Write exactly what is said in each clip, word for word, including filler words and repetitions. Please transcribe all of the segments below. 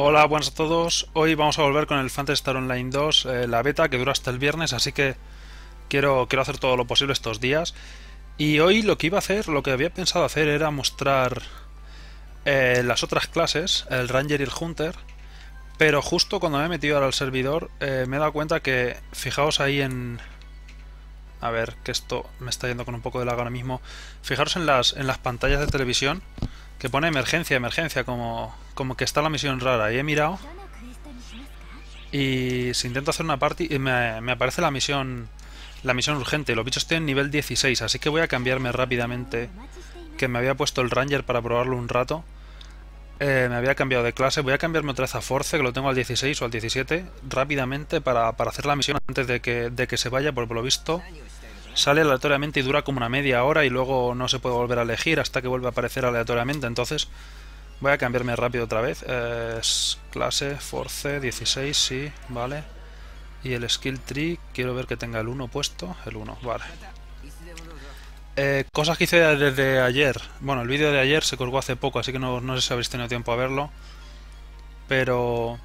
Hola, buenas a todos. Hoy vamos a volver con el Phantasy Star Online dos, eh, la beta, que dura hasta el viernes, así que quiero, quiero hacer todo lo posible estos días. Y hoy lo que iba a hacer, lo que había pensado hacer, era mostrar eh, las otras clases, el Ranger y el Hunter, pero justo cuando me he metido ahora al servidor, eh, me he dado cuenta que, fijaos ahí en... A ver, que esto me está yendo con un poco de lag ahora mismo. Fijaros en las, en las pantallas de televisión, que pone emergencia, emergencia, como, como que está la misión rara. Y he mirado, y si intento hacer una party, me, me aparece la misión la misión urgente. Los bichos tienen nivel dieciséis, así que voy a cambiarme rápidamente, que me había puesto el Ranger para probarlo un rato. Eh, me había cambiado de clase, voy a cambiarme otra vez a Force, que lo tengo al dieciséis o al diecisiete, rápidamente para, para hacer la misión antes de que, de que se vaya, porque por lo visto sale aleatoriamente y dura como una media hora y luego no se puede volver a elegir hasta que vuelve a aparecer aleatoriamente. Entonces voy a cambiarme rápido otra vez. Eh, clase, Force, dieciséis, sí, vale. Y el skill tree, quiero ver que tenga el uno puesto. El uno, vale. Eh, cosas que hice desde ayer. Bueno, el vídeo de ayer se colgó hace poco, así que no, no sé si habéis tenido tiempo a verlo. Pero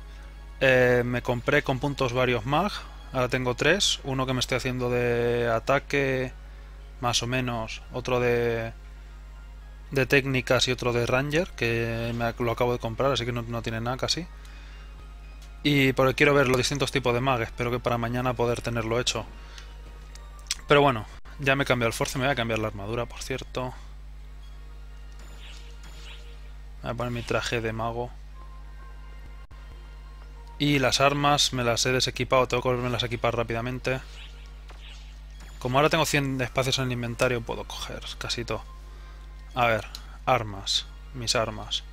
eh, me compré con puntos varios mag. Ahora tengo tres, uno que me estoy haciendo de ataque, más o menos, otro de, de técnicas y otro de Ranger, que me, lo acabo de comprar, así que no, no tiene nada casi. Y porque quiero ver los distintos tipos de mag, espero que para mañana poder tenerlo hecho. Pero bueno, ya me he cambiado el Force, me voy a cambiar la armadura, por cierto. Voy a poner mi traje de mago. Y las armas me las he desequipado, tengo que volverlas a equipar rápidamente. Como ahora tengo cien espacios en el inventario, puedo coger casi todo. A ver, armas, mis armas.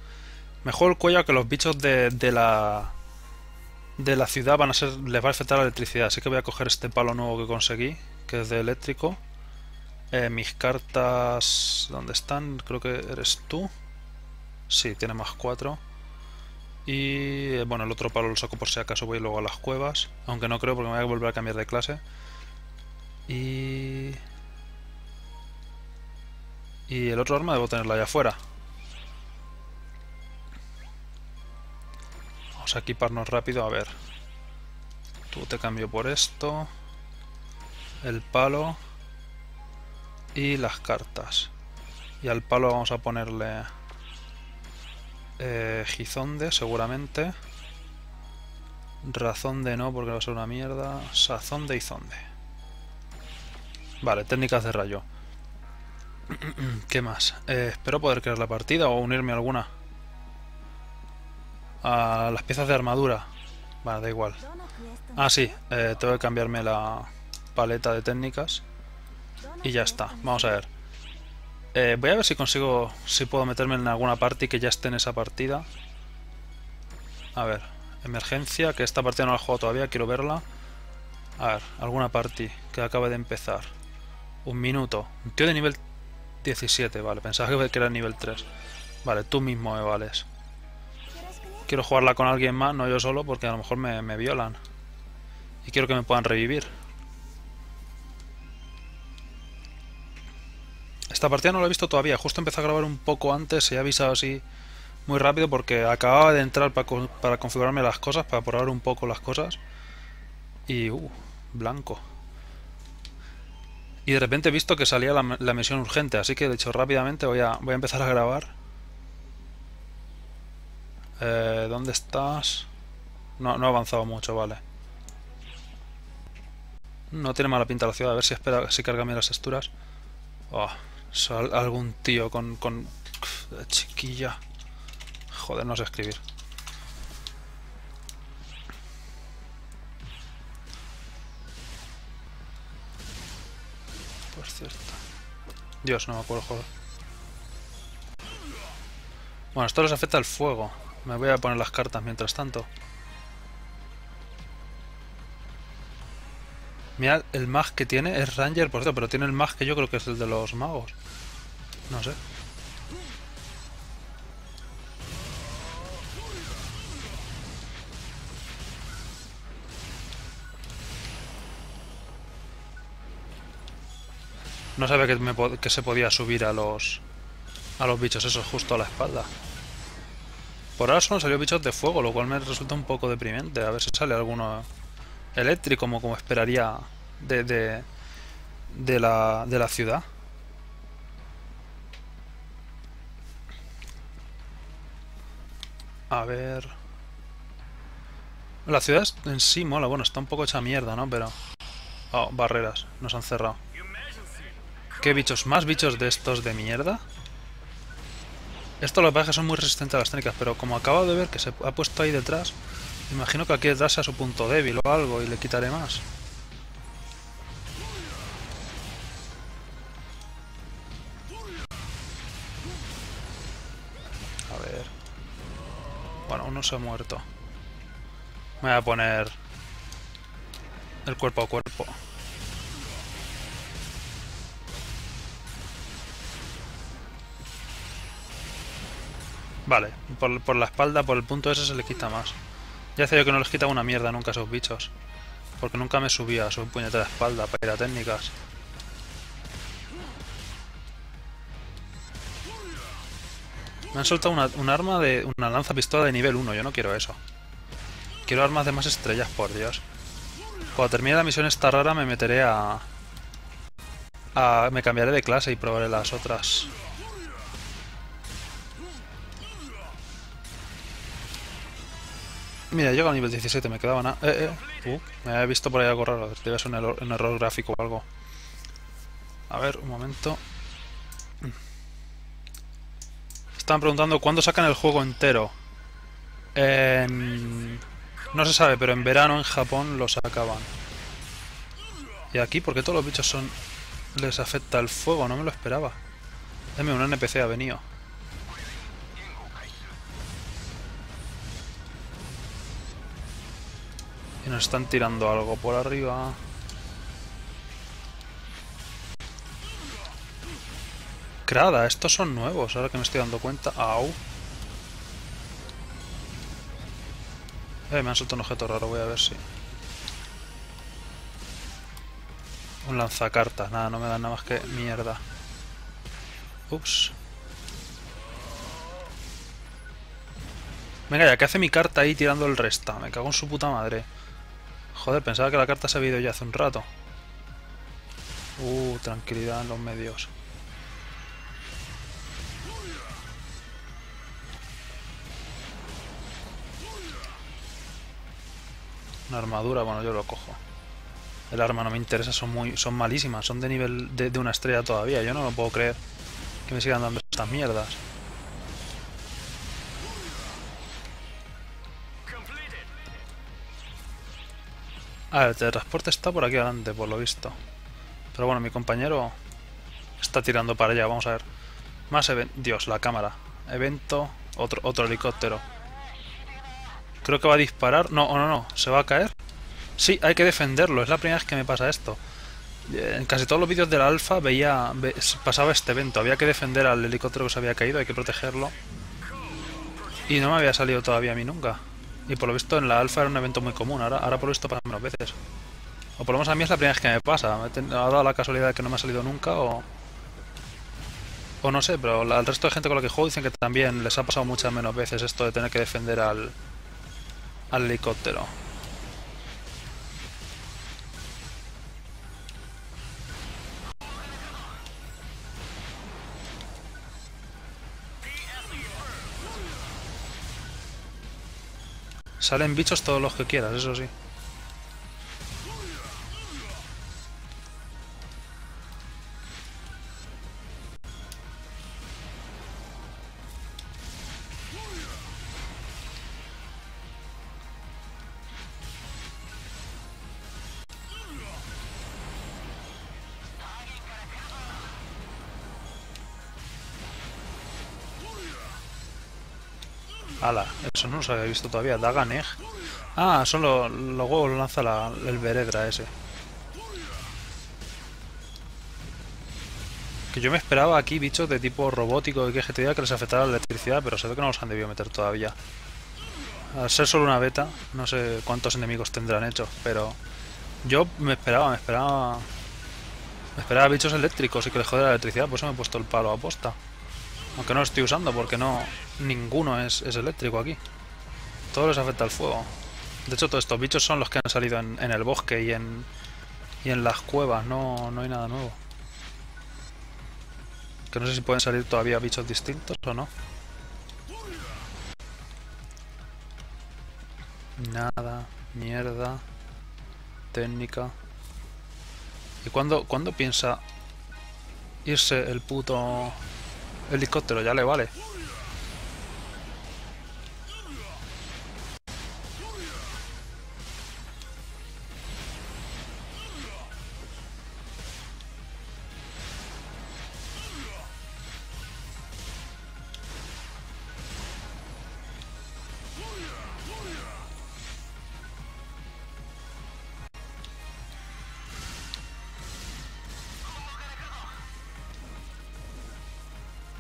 Me juego el cuello, que los bichos de, de la de la ciudad van a ser, les va a afectar la electricidad, así que voy a coger este palo nuevo que conseguí, que es de eléctrico. Eh, mis cartas, ¿dónde están? Creo que eres tú. Sí, tiene más cuatro. Y bueno, el otro palo lo saco por si acaso voy luego a las cuevas, aunque no creo porque me voy a volver a cambiar de clase. Y... y el otro arma debo tenerla allá afuera. Vamos a equiparnos rápido, a ver. Tú te cambio por esto. El palo. Y las cartas. Y al palo vamos a ponerle... Eh, Gizonde, seguramente. Razonde no, porque va a ser una mierda. Sazonde y Zonde. Vale, técnicas de rayo. ¿Qué más? Eh, espero poder crear la partida o unirme a alguna. A las piezas de armadura. Vale, da igual. Ah, sí. Eh, tengo que cambiarme la paleta de técnicas. Y ya está. Vamos a ver. Eh, voy a ver si consigo, si puedo meterme en alguna party que ya esté en esa partida. A ver, emergencia, que esta partida no la he jugado todavía, quiero verla. A ver, alguna party que acabe de empezar. Un minuto. Un tío de nivel diecisiete, vale, pensaba que era nivel tres. Vale, tú mismo me vales. Quiero jugarla con alguien más, no yo solo, porque a lo mejor me, me violan. Y quiero que me puedan revivir. Esta partida no la he visto todavía, justo empecé a grabar un poco antes, he avisado así muy rápido porque acababa de entrar para, para configurarme las cosas, para probar un poco las cosas. Y... uh, blanco. Y de repente he visto que salía la, la misión urgente, así que de hecho rápidamente voy a, voy a empezar a grabar. Eh, ¿Dónde estás? No, no he avanzado mucho, vale. No tiene mala pinta la ciudad, a ver si, espera, si carga bien las texturas. Oh. Algún tío con, con... chiquilla. Joder, no sé escribir. Por cierto. Dios, no me acuerdo, joder. Bueno, esto les afecta el fuego. Me voy a poner las cartas mientras tanto. Mirad el mag que tiene, es Ranger, por cierto, pero tiene el mag que yo creo que es el de los magos. No sé. No sabía que, me, que se podía subir a los a los bichos esos justo a la espalda. Por ahora solo salió bichos de fuego, lo cual me resulta un poco deprimente. A ver si sale alguno eléctrico, como, como esperaría de, de, de, la, de la ciudad. A ver... La ciudad en sí mola, bueno, está un poco hecha mierda, ¿no? Pero... Oh, barreras, nos han cerrado. ¿Qué bichos? ¿Más bichos de estos de mierda? Estos, los pajes son muy resistentes a las técnicas, pero como acabo de ver que se ha puesto ahí detrás, imagino que aquí detrás sea su punto débil o algo y le quitaré más. A ver... Bueno, uno se ha muerto. Me voy a poner el cuerpo a cuerpo. Vale, por, por la espalda, por el punto ese se le quita más. Ya sé yo que no les quita una mierda nunca a esos bichos. Porque nunca me subía a su puñetera espalda para ir a técnicas. Me han soltado una, un arma de... una lanza pistola de nivel uno, yo no quiero eso. Quiero armas de más estrellas, por Dios. Cuando termine la misión esta rara me meteré a... a... me cambiaré de clase y probaré las otras. Mira, llego al nivel diecisiete, me quedaba nada. Eh, eh. Uh, me había visto por ahí algo raro. Debe ser un error, un error gráfico o algo. A ver, un momento. Estaban preguntando cuándo sacan el juego entero. En... No se sabe, pero en verano en Japón lo sacaban. Y aquí, porque todos los bichos son... les afecta el fuego, no me lo esperaba. Dame un N P C, ha venido. Y nos están tirando algo por arriba. Crada, estos son nuevos, ahora que me estoy dando cuenta. Au. Eh, me han soltado un objeto raro, voy a ver si... Un lanzacartas, nada, no me dan nada más que mierda. Ups. Venga ya, ¿qué hace mi carta ahí tirando el resta? Me cago en su puta madre. Joder, pensaba que la carta se había ido ya hace un rato. Uh, tranquilidad en los medios. Una armadura, bueno, yo lo cojo. El arma no me interesa, son muy, son malísimas, son de nivel de, de una estrella todavía. Yo no lo puedo creer que me sigan dando estas mierdas. Ah, el teletransporte está por aquí adelante, por lo visto. Pero bueno, mi compañero está tirando para allá, vamos a ver. Más eventos. Dios, la cámara. Evento, otro, otro helicóptero. Creo que va a disparar. No, no, no. ¿Se va a caer? Sí, hay que defenderlo. Es la primera vez que me pasa esto. En casi todos los vídeos de la alfa veía, ve, pasaba este evento. Había que defender al helicóptero que se había caído. Hay que protegerlo. Y no me había salido todavía a mí nunca. Y por lo visto en la alfa era un evento muy común. Ahora, ahora por lo visto pasa menos veces. O por lo menos a mí es la primera vez que me pasa. Me ha dado la casualidad de que no me ha salido nunca o... O no sé, pero al resto de gente con la que juego dicen que también les ha pasado muchas menos veces esto de tener que defender al... al helicóptero. Salen bichos todos los que quieras, eso sí. Ala, eso no los había visto todavía. Daganegh. Ah, son los huevos, lo lanza la, el Veredra ese. Que yo me esperaba aquí bichos de tipo robótico y que G T A que les afectara la electricidad, pero se ve que no los han debido meter todavía. Al ser solo una beta, no sé cuántos enemigos tendrán hechos, pero yo me esperaba, me esperaba. Me esperaba bichos eléctricos y que les jodiera la electricidad, por eso me he puesto el palo a posta. Aunque no lo estoy usando porque no ninguno es, es eléctrico aquí. Todos les afecta el fuego. De hecho, todos estos bichos son los que han salido en, en el bosque y en, y en las cuevas. No, no hay nada nuevo. Que no sé si pueden salir todavía bichos distintos o no. Nada. Mierda. Técnica. ¿Y cuándo, cuándo piensa irse el puto helicóptero? Ya le vale.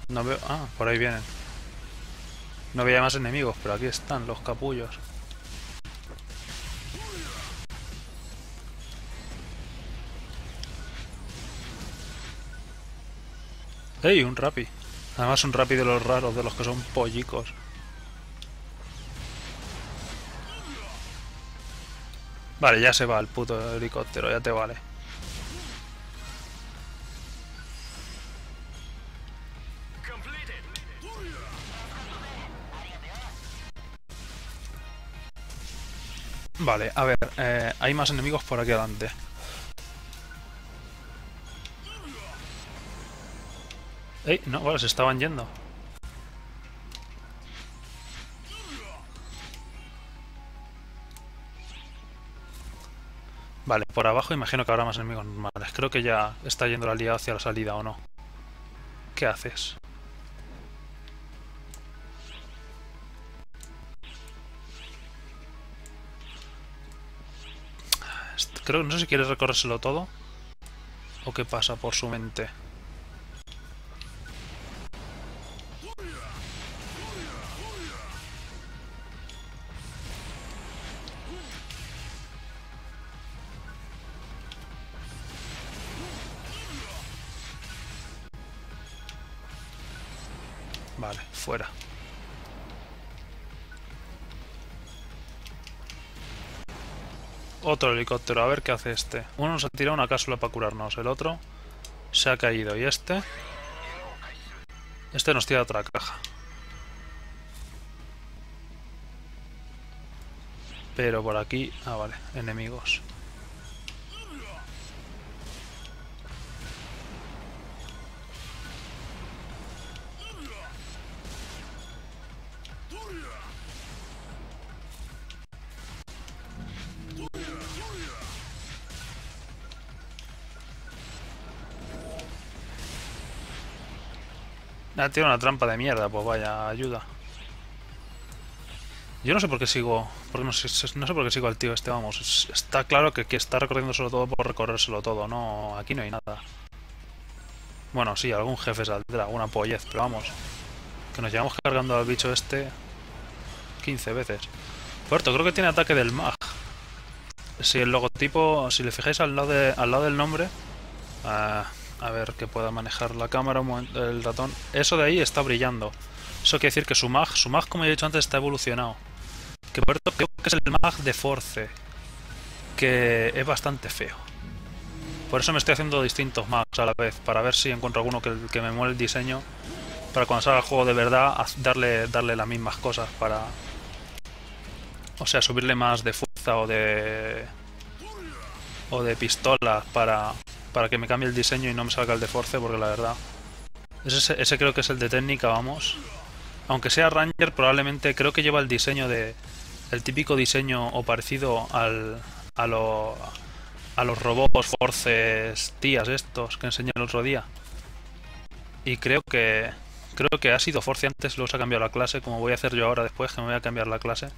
No veo... Ah, por ahí vienen. No veía más enemigos, pero aquí están los capullos. ¡Ey! Un rapi. Además un rapi de los raros, de los que son pollicos. Vale, ya se va el puto helicóptero, ya te vale. Vale, a ver, eh, hay más enemigos por aquí adelante. Ey, no, vale, se estaban yendo. Vale, por abajo imagino que habrá más enemigos normales. Creo que ya está yendo la liada hacia la salida, ¿o no? ¿Qué haces? Creo que no sé si quieres recorrérselo todo o qué pasa por su mente. Vale, fuera. Otro helicóptero, a ver qué hace este. Uno nos ha tirado una cápsula para curarnos, el otro se ha caído y este... Este nos tira otra caja. Pero por aquí... Ah, vale, enemigos. Ah, tiene una trampa de mierda, pues vaya, ayuda. Yo no sé por qué sigo... Porque no, sé, no sé por qué sigo al tío este, vamos. Está claro que, que está recorriéndoselo todo por recorrérselo todo. No, aquí no hay nada. Bueno, sí, algún jefe saldrá, alguna pollez, pero vamos. Que nos llevamos cargando al bicho este... quince veces. Puerto, creo que tiene ataque del mag. Si el logotipo... Si le fijáis al lado, de, al lado del nombre... Uh, A ver, que pueda manejar la cámara, el ratón. Eso de ahí está brillando. Eso quiere decir que su mag, su mag, como he dicho antes, está evolucionado. Que por esto creo que es el mag de Force. Que es bastante feo. Por eso me estoy haciendo distintos mags a la vez. Para ver si encuentro alguno que, que me muele el diseño. Para cuando salga el juego de verdad, darle, darle las mismas cosas para... O sea, subirle más de fuerza o de... O de pistolas para... Para que me cambie el diseño y no me salga el de Force, porque la verdad... Ese, ese creo que es el de técnica, vamos. Aunque sea Ranger, probablemente creo que lleva el diseño de... El típico diseño o parecido al... A, lo, a los robots, Forces, tías estos que enseñé el otro día. Y creo que... Creo que ha sido Force antes, luego se ha cambiado la clase, como voy a hacer yo ahora después, que me voy a cambiar la clase.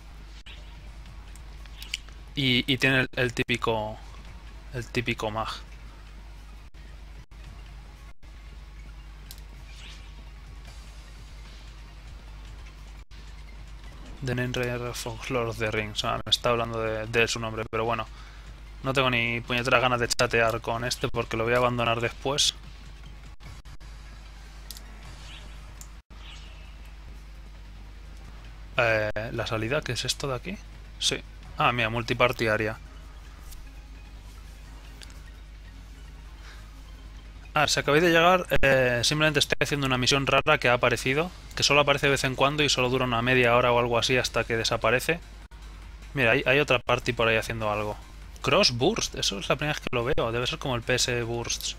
Y, y tiene el, el típico... El típico mag. Denenre Folklore of the Rings, ah, me está hablando de, de su nombre, pero bueno, no tengo ni puñeteras ganas de chatear con este porque lo voy a abandonar después. Eh, la salida, que es esto de aquí. Sí. Ah, mira, multiparty área. Ah, si acabáis de llegar, eh, simplemente estoy haciendo una misión rara que ha aparecido, que solo aparece de vez en cuando y solo dura una media hora o algo así hasta que desaparece. Mira, hay, hay otra party por ahí haciendo algo. Cross Burst, eso es la primera vez que lo veo, debe ser como el P S Burst,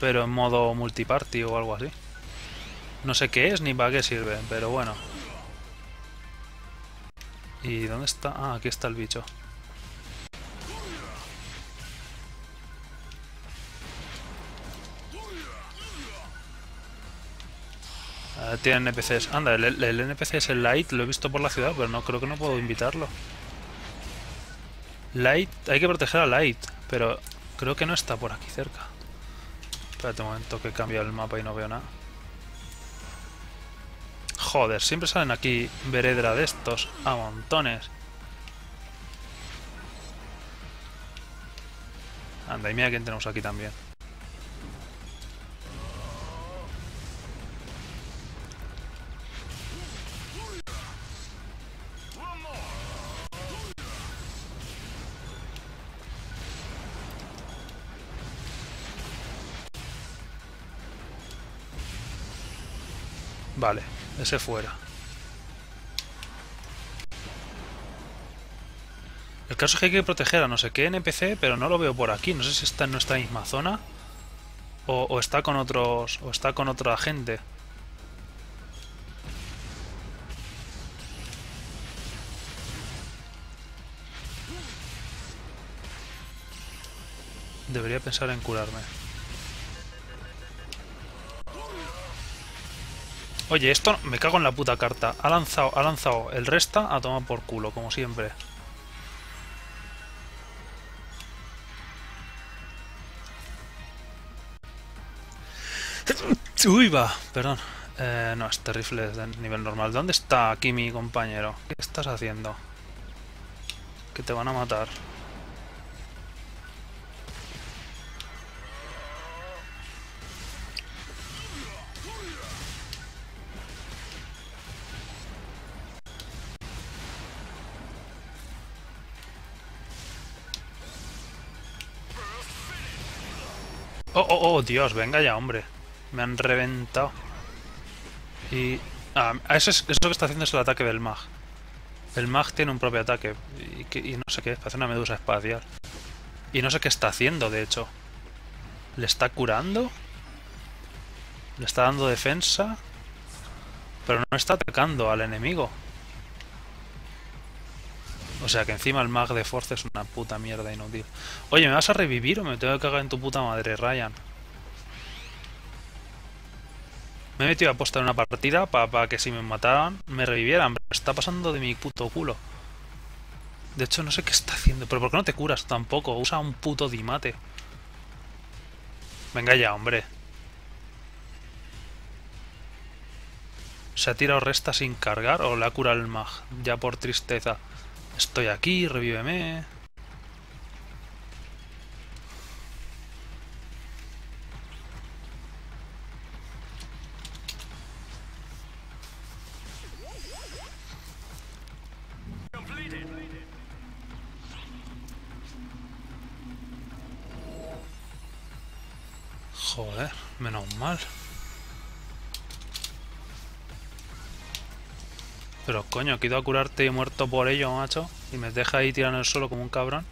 pero en modo multiparty o algo así. No sé qué es ni para qué sirve, pero bueno. ¿Y dónde está? Ah, aquí está el bicho. Uh, tiene N P Cs. Anda, el, el N P C es el Light, lo he visto por la ciudad, pero no creo que no puedo invitarlo. Light, hay que proteger a Light, pero creo que no está por aquí cerca. Espérate un momento que he cambiado el mapa y no veo nada. Joder, siempre salen aquí Veredra de estos a montones. Anda, y mira quién tenemos aquí también. Vale, ese fuera. El caso es que hay que proteger a no sé qué N P C, pero no lo veo por aquí. No sé si está en nuestra misma zona o, o está con otros, o está con otra gente. Debería pensar en curarme. Oye, esto me cago en la puta carta. Ha lanzado, ha lanzado el Resta a tomar por culo, como siempre. Uy, va, perdón. Eh, no, este rifle es de nivel normal. ¿Dónde está aquí mi compañero? ¿Qué estás haciendo? Que te van a matar. Oh, oh, oh, Dios, venga ya, hombre. Me han reventado. Y... Ah, eso, es, eso que está haciendo es el ataque del mag. El mag tiene un propio ataque. Y, y no sé qué es, parece una medusa espacial. Y no sé qué está haciendo, de hecho. ¿Le está curando? ¿Le está dando defensa? Pero no está atacando al enemigo. O sea que encima el mag de Force es una puta mierda inútil. Oye, ¿me vas a revivir o me tengo que cagar en tu puta madre, Ryan? Me he metido a apostar en una partida para pa que si me mataran, me revivieran. Pero está pasando de mi puto culo. De hecho, no sé qué está haciendo. Pero ¿por qué no te curas tampoco? Usa un puto Dimate. Venga ya, hombre. ¿Se ha tirado Resta sin cargar o la cura el mag? Ya por tristeza. Estoy aquí, revíveme. Joder, menos mal. Pero coño, que he ido a curarte y he muerto por ello, macho. Y me deja ahí tirando el suelo como un cabrón.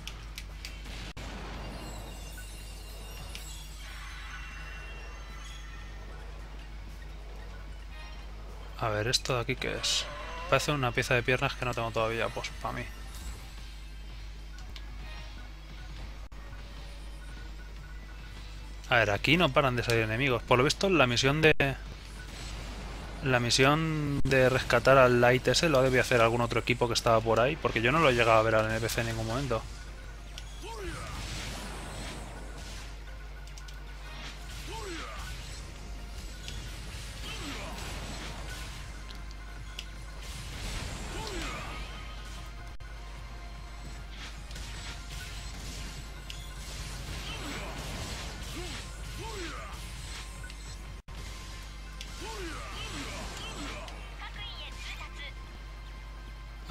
A ver, ¿esto de aquí qué es? Parece una pieza de piernas que no tengo todavía, pues, para mí. A ver, aquí no paran de salir enemigos. Por lo visto, la misión de... La misión de rescatar al Light ese lo debía hacer algún otro equipo que estaba por ahí, porque yo no lo he llegado a ver al N P C en ningún momento.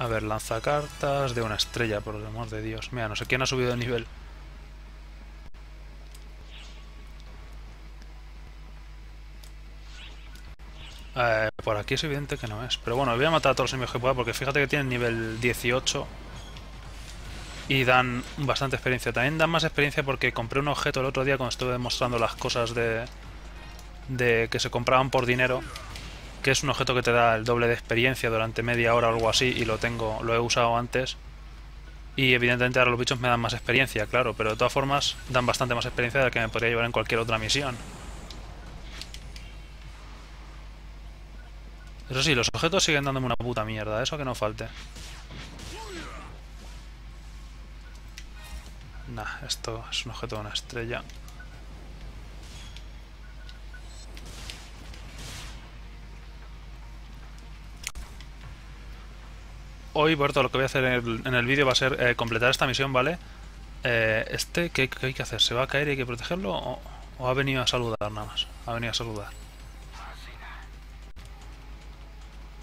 A ver, lanzacartas de una estrella, por el amor de Dios. Mira, no sé quién ha subido de nivel. Eh, por aquí es evidente que no es. Pero bueno, voy a matar a todos los enemigos que pueda, porque fíjate que tienen nivel dieciocho. Y dan bastante experiencia. También dan más experiencia porque compré un objeto el otro día cuando estuve mostrando las cosas de, de que se compraban por dinero. Que es un objeto que te da el doble de experiencia durante media hora o algo así. Y lo tengo, lo he usado antes. Y evidentemente ahora los bichos me dan más experiencia, claro. Pero de todas formas dan bastante más experiencia de la que me podría llevar en cualquier otra misión. Eso sí, los objetos siguen dándome una puta mierda. Eso que no falte. Nah, esto es un objeto de una estrella. Hoy, por todo lo que voy a hacer en el, en el vídeo va a ser eh, completar esta misión, ¿vale? Eh, este, ¿qué, ¿qué hay que hacer? ¿Se va a caer y hay que protegerlo? O, ¿O ha venido a saludar nada más? Ha venido a saludar.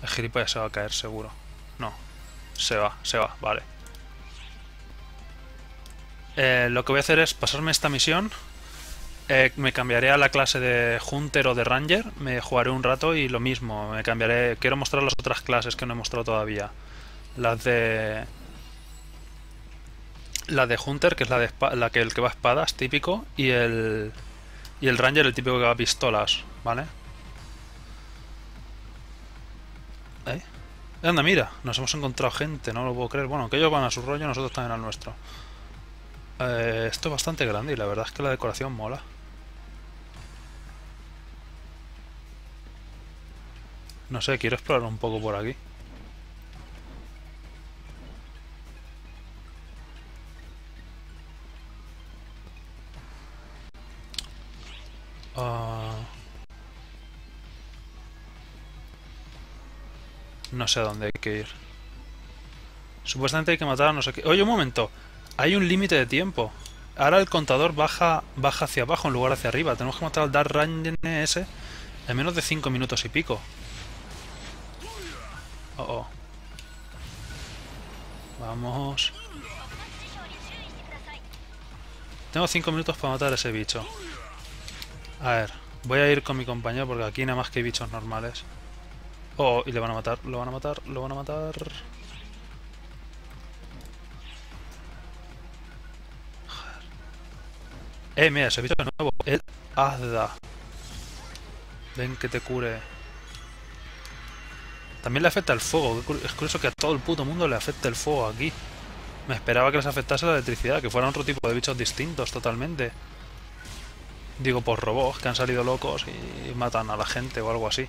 El gilipollas se va a caer, seguro. No. Se va, se va, vale. Eh, lo que voy a hacer es pasarme esta misión, eh, me cambiaré a la clase de Hunter o de Ranger, me jugaré un rato y lo mismo, me cambiaré, quiero mostrar las otras clases que no he mostrado todavía, las de la de Hunter, que es la de la que el que va a espadas, típico, y el y el Ranger, el típico que va a pistolas, ¿vale? ¿Eh? Anda, mira, nos hemos encontrado gente, no lo puedo creer. Bueno, que ellos van a su rollo, nosotros también al nuestro. Eh, esto es bastante grande y la verdad es que la decoración mola. No sé, quiero explorar un poco por aquí. Uh... No sé a dónde hay que ir. Supuestamente hay que matar a no sé qué. Oye, un momento. Hay un límite de tiempo. Ahora el contador baja baja hacia abajo en lugar hacia arriba. Tenemos que matar al Dark Ranger ese en menos de cinco minutos y pico. Oh, oh. Vamos. Tengo cinco minutos para matar a ese bicho. A ver, voy a ir con mi compañero porque aquí nada más que hay bichos normales. Oh, oh, y le van a matar, lo van a matar, lo van a matar... Eh, mira, ese bicho de nuevo, el Azda. Ven que te cure. También le afecta el fuego. Es curioso que a todo el puto mundo le afecta el fuego aquí. Me esperaba que les afectase la electricidad, que fuera otro tipo de bichos distintos totalmente. Digo, por robots que han salido locos y matan a la gente o algo así.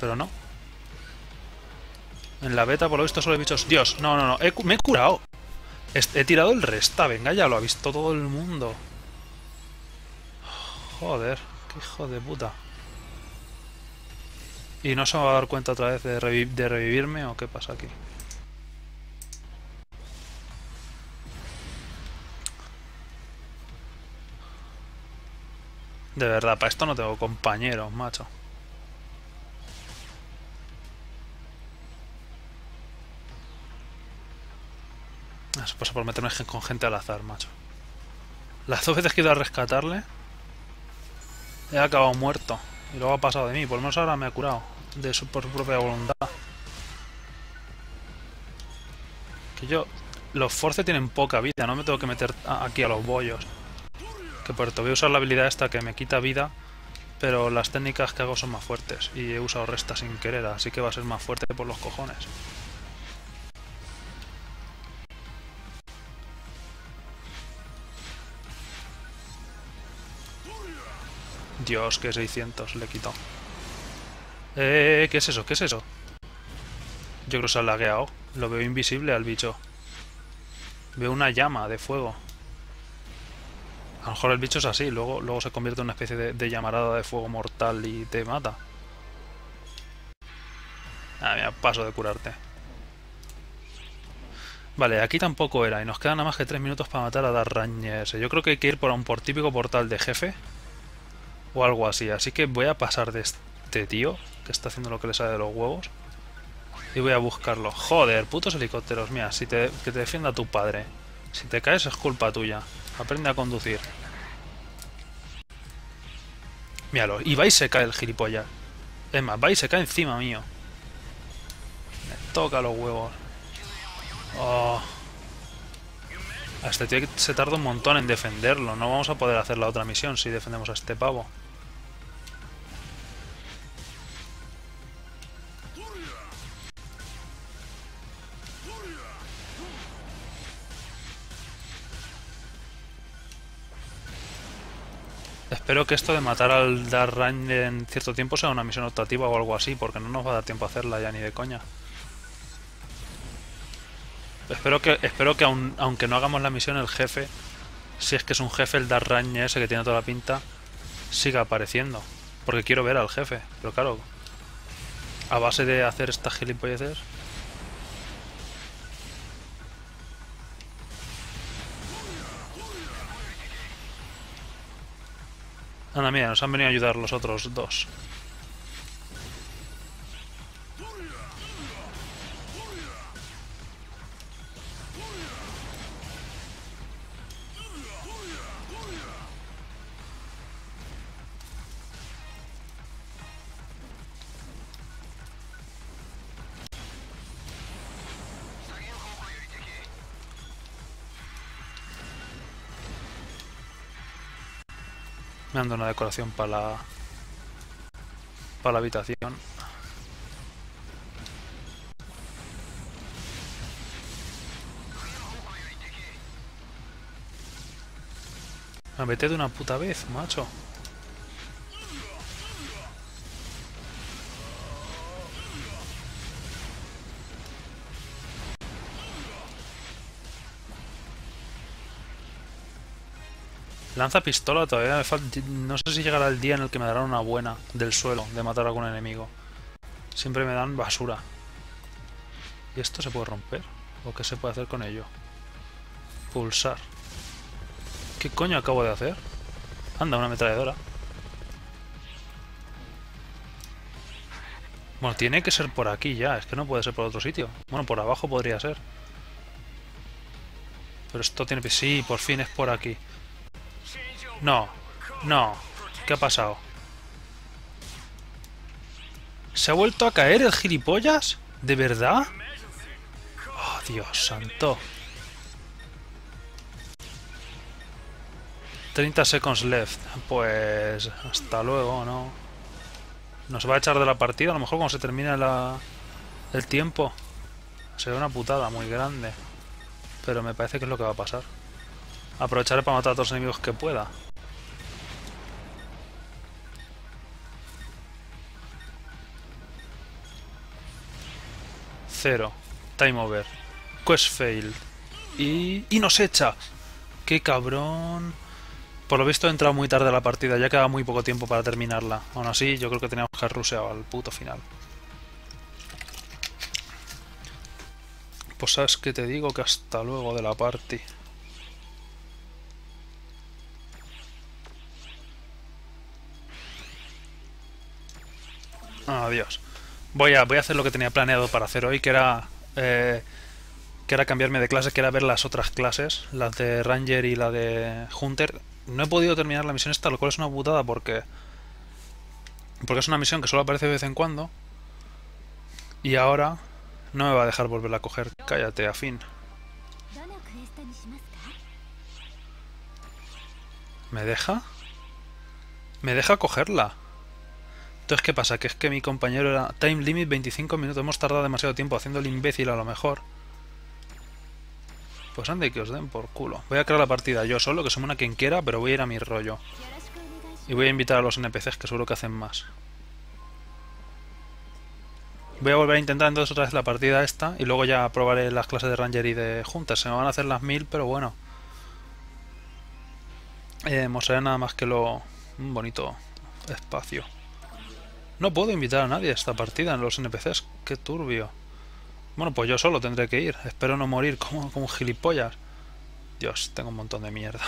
Pero no. En la beta, por lo visto, solo hay bichos... Dios, no, no, no, he, me he curado. He tirado el resta, venga, ya lo ha visto todo el mundo. Joder, qué hijo de puta. ¿Y no se va a dar cuenta otra vez de, reviv de revivirme o qué pasa aquí? De verdad, para esto no tengo compañeros, macho. Eso pasa por meterme con gente al azar, macho. Las dos veces que he ido a rescatarle... He acabado muerto. Y luego ha pasado de mí. Por lo menos ahora me ha curado. De su, por su propia voluntad. Que yo... Los Force tienen poca vida. No me tengo que meter a, aquí a los bollos. Que por cierto, voy a usar la habilidad esta que me quita vida. Pero las técnicas que hago son más fuertes. Y he usado resta sin querer. Así que va a ser más fuerte por los cojones. Dios, que seiscientos le he quitado. Eh, ¿qué es eso? ¿Qué es eso? Yo creo que se ha lagueado. Lo veo invisible al bicho. Veo una llama de fuego. A lo mejor el bicho es así. Luego, luego se convierte en una especie de, de llamarada de fuego mortal y te mata. Ah, mira, paso de curarte. Vale, aquí tampoco era. Y nos quedan nada más que tres minutos para matar a Dark Ranger. Yo creo que hay que ir por un por típico portal de jefe. O algo así, así que voy a pasar de este tío, que está haciendo lo que le sale de los huevos. y voy a buscarlo. Joder, putos helicópteros, mira, si te, que te defienda tu padre. Si te caes es culpa tuya. Aprende a conducir. Míralo, y va y se cae el gilipollas. Es más, va y se cae encima mío. Me toca los huevos. Oh. A este tío se tarda un montón en defenderlo. No vamos a poder hacer la otra misión si defendemos a este pavo. Espero que esto de matar al Dark Ranger en cierto tiempo sea una misión optativa o algo así, porque no nos va a dar tiempo a hacerla ya ni de coña. Espero que, espero que aun, aunque no hagamos la misión, el jefe, si es que es un jefe, el Dark Ranger ese que tiene toda la pinta, siga apareciendo. Porque quiero ver al jefe, pero claro, a base de hacer estas gilipolleces... Anda, mira, nos han venido a ayudar los otros dos. Me ando una decoración para la... para la habitación. Me vete de una puta vez, macho. Lanza pistola todavía me falta. No sé si llegará el día en el que me darán una buena del suelo de matar a algún enemigo. Siempre me dan basura. ¿Y esto se puede romper? ¿O qué se puede hacer con ello? Pulsar. ¿Qué coño acabo de hacer? Anda, una ametralladora. Bueno, tiene que ser por aquí ya. Es que no puede ser por otro sitio. Bueno, por abajo podría ser. Pero esto tiene... Sí, por fin es por aquí. No, no, ¿qué ha pasado? ¿Se ha vuelto a caer el gilipollas? ¿De verdad? Oh, Dios santo. treinta seconds left. Pues hasta luego, ¿no? Nos va a echar de la partida, a lo mejor cuando se termine la... el tiempo. Será una putada muy grande. Pero me parece que es lo que va a pasar. Aprovecharé para matar a todos los enemigos que pueda. Cero. Time over. Quest failed. Y... ¡Y nos echa! ¡Qué cabrón! Por lo visto he entrado muy tarde a la partida. Ya queda muy poco tiempo para terminarla. Aún así, yo creo que teníamos que haber ruseado al puto final. Pues sabes que te digo que hasta luego de la party. Adiós. Voy a, voy a hacer lo que tenía planeado para hacer hoy, que era eh, que era cambiarme de clase, que era ver las otras clases, las de Ranger y la de Hunter. No he podido terminar la misión esta, lo cual es una putada porque porque es una misión que solo aparece de vez en cuando y ahora no me va a dejar volverla a coger. Cállate, afín. ¿Me deja? ¿Me deja cogerla? Entonces, ¿qué pasa? Que es que mi compañero era... Time limit veinticinco minutos. Hemos tardado demasiado tiempo haciendo el imbécil a lo mejor. Pues ande y que os den por culo. Voy a crear la partida yo solo, que sumona quien quiera, pero voy a ir a mi rollo. Y voy a invitar a los N P Cs, que seguro que hacen más. Voy a volver a intentar entonces otra vez la partida esta. Y luego ya probaré las clases de Ranger y de Hunter. Se me van a hacer las mil, pero bueno. Eh, mostraré nada más que lo... un bonito espacio. No puedo invitar a nadie a esta partida en los N P Cs. ¡Qué turbio! Bueno, pues yo solo tendré que ir. Espero no morir como, como gilipollas. Dios, tengo un montón de mierda.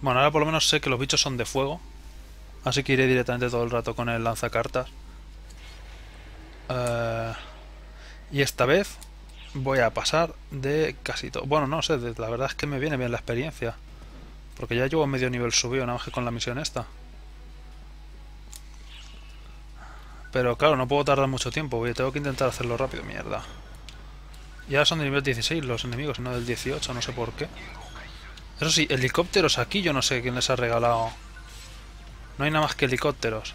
Bueno, ahora por lo menos sé que los bichos son de fuego. Así que iré directamente todo el rato con el lanzacartas. Uh, y esta vez voy a pasar de casi todo. Bueno, no sé, la verdad es que me viene bien la experiencia. Porque ya llevo medio nivel subido, nada más que con la misión esta. Pero claro, no puedo tardar mucho tiempo, voy, tengo que intentar hacerlo rápido, mierda. Y ahora son de nivel dieciséis los enemigos, no del dieciocho, no sé por qué. Eso sí, helicópteros aquí yo no sé quién les ha regalado. No hay nada más que helicópteros.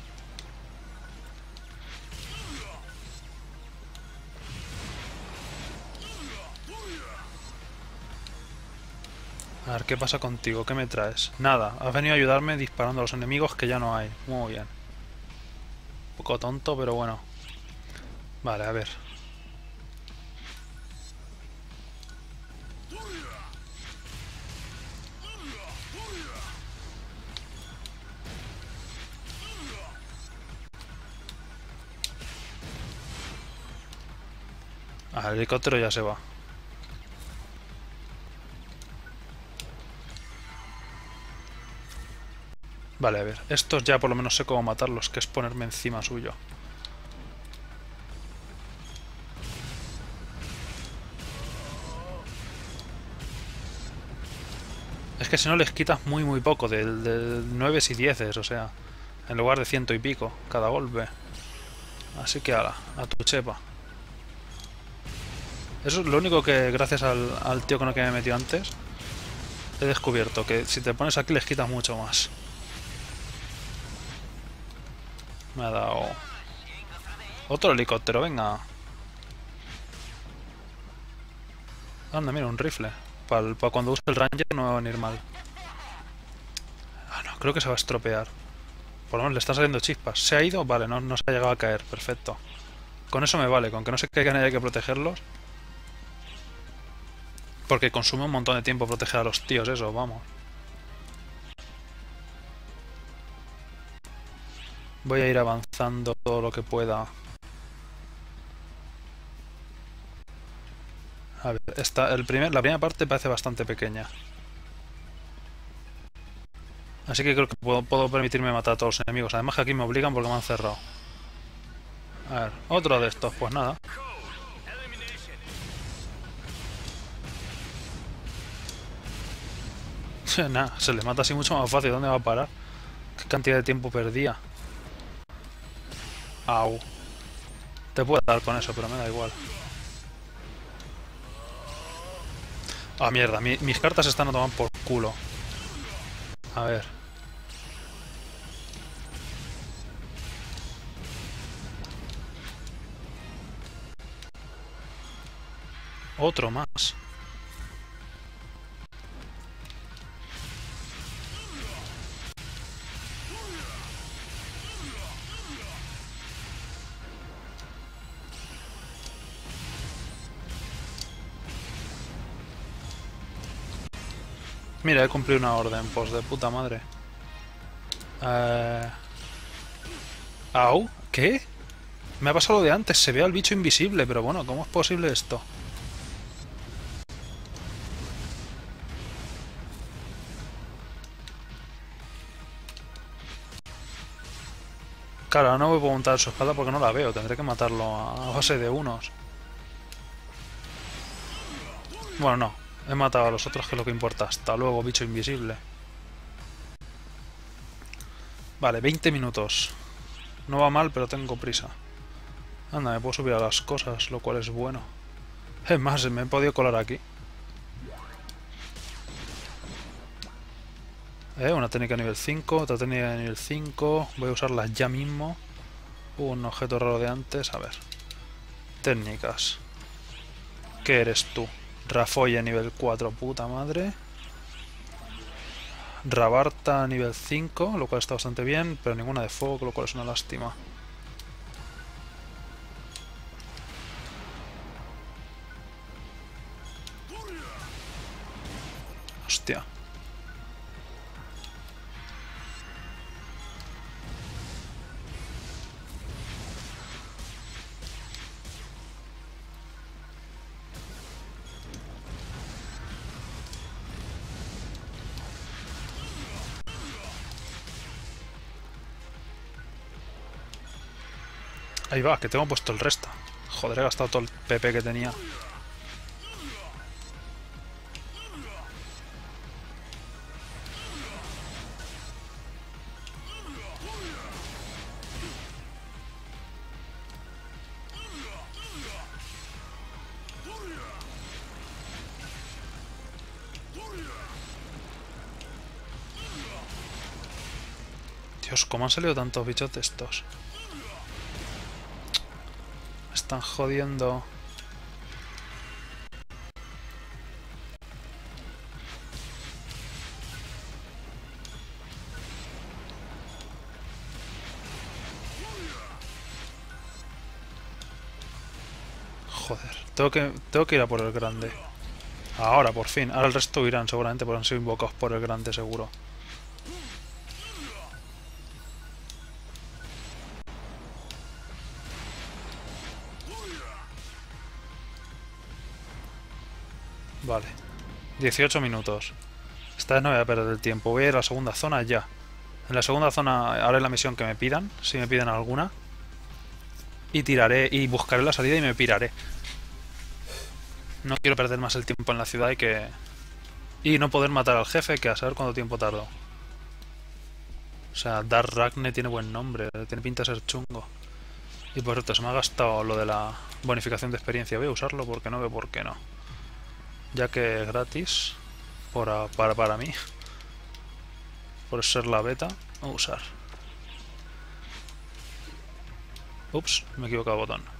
A ver, ¿qué pasa contigo? ¿Qué me traes? Nada, has venido a ayudarme disparando a los enemigos que ya no hay. Muy bien. Un poco tonto, pero bueno. Vale, a ver. Ah, el helicóptero ya se va. Vale, a ver, estos ya por lo menos sé cómo matarlos, que es ponerme encima suyo. Es que si no les quitas muy muy poco, del de nueve y diez, o sea, en lugar de ciento y pico cada golpe. Así que ala, a tu chepa. Eso es lo único que, gracias al, al tío con el que me metí antes, he descubierto, que si te pones aquí les quitas mucho más. Me ha dado otro helicóptero, venga. Anda, mira, un rifle. Para pa cuando use el Ranger no me va a venir mal. Ah, no, creo que se va a estropear. Por lo menos le están saliendo chispas. ¿Se ha ido? Vale, no, no se ha llegado a caer, perfecto. Con eso me vale, con que no se caigan y hay que protegerlos. Porque consume un montón de tiempo proteger a los tíos, eso, vamos. Voy a ir avanzando todo lo que pueda. A ver, esta, el primer, la primera parte parece bastante pequeña. Así que creo que puedo, puedo permitirme matar a todos los enemigos. Además que aquí me obligan porque me han cerrado. A ver, otro de estos, pues nada. Nada, se les mata así mucho más fácil. ¿Dónde va a parar? ¿Qué cantidad de tiempo perdía? Au. Te puedo dar con eso, pero me da igual. Ah, mierda, mi, mis cartas están a tomar por culo. A ver. Otro más. Mira, he cumplido una orden, pues de puta madre. Eh... ¿Au? ¿Qué? Me ha pasado lo de antes, se ve al bicho invisible, pero bueno, ¿cómo es posible esto? Claro, no me puedo montar su espada porque no la veo, tendré que matarlo a base de unos. Bueno, no. He matado a los otros, que es lo que importa. Hasta luego, bicho invisible. Vale, veinte minutos. No va mal, pero tengo prisa. Anda, me puedo subir a las cosas, lo cual es bueno. Es más, me he podido colar aquí. Eh, una técnica de nivel cinco, otra técnica de nivel cinco. Voy a usarlas ya mismo. Uh, un objeto raro de antes. A ver. Técnicas. ¿Qué eres tú? Rafoye nivel cuatro, puta madre. Rabarta nivel cinco, lo cual está bastante bien, pero ninguna de fuego, lo cual es una lástima. Hostia. Ahí va, que tengo puesto el resta. Joder, he gastado todo el P P que tenía. Dios, ¿cómo han salido tantos bichos de estos? Me están jodiendo. Joder, tengo que, tengo que ir a por el grande. Ahora, por fin. Ahora el resto irán, seguramente, porque han sido invocados por el grande, seguro. Vale, dieciocho minutos. Esta vez no voy a perder el tiempo. Voy a ir a la segunda zona ya. En la segunda zona haré la misión que me pidan, si me piden alguna. Y tiraré, y buscaré la salida y me piraré. No quiero perder más el tiempo en la ciudad y que... Y no poder matar al jefe, que a saber cuánto tiempo tardo. O sea, Dark Ranger tiene buen nombre, tiene pinta de ser chungo. Y por cierto, se me ha gastado lo de la bonificación de experiencia. Voy a usarlo porque no veo por qué no. Ya que es gratis por a, para, para mí, por ser la beta, a usar. Ups, me he equivocado de botón.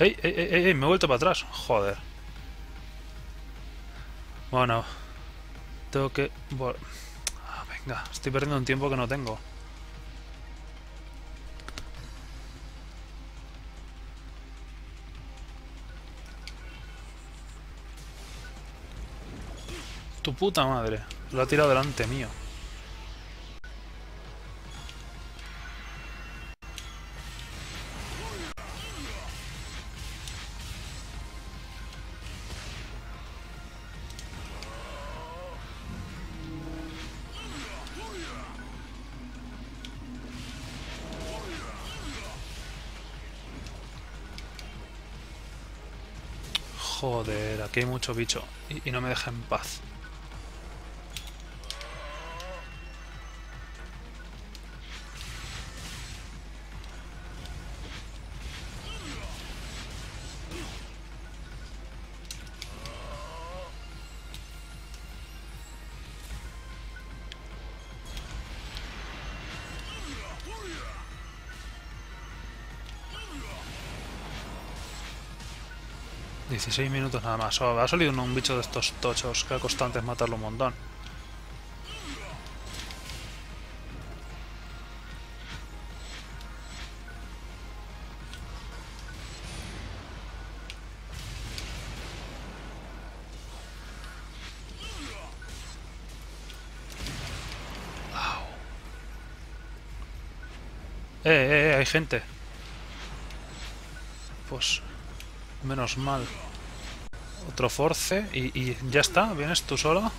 ¡Ey, ey, ey, ey! Me he vuelto para atrás. Joder. Bueno. Tengo que... Ah, venga. Estoy perdiendo un tiempo que no tengo. Tu puta madre. Lo ha tirado delante mío. Joder, aquí hay mucho bicho y, y no me deja en paz. dieciséis minutos nada más. Oh, ha salido un, un bicho de estos tochos que a constante es matarlo un montón. Wow. Eh, eh, eh, hay gente. Pues... menos mal. Otro force y, y ya está. ¿Vienes tú solo?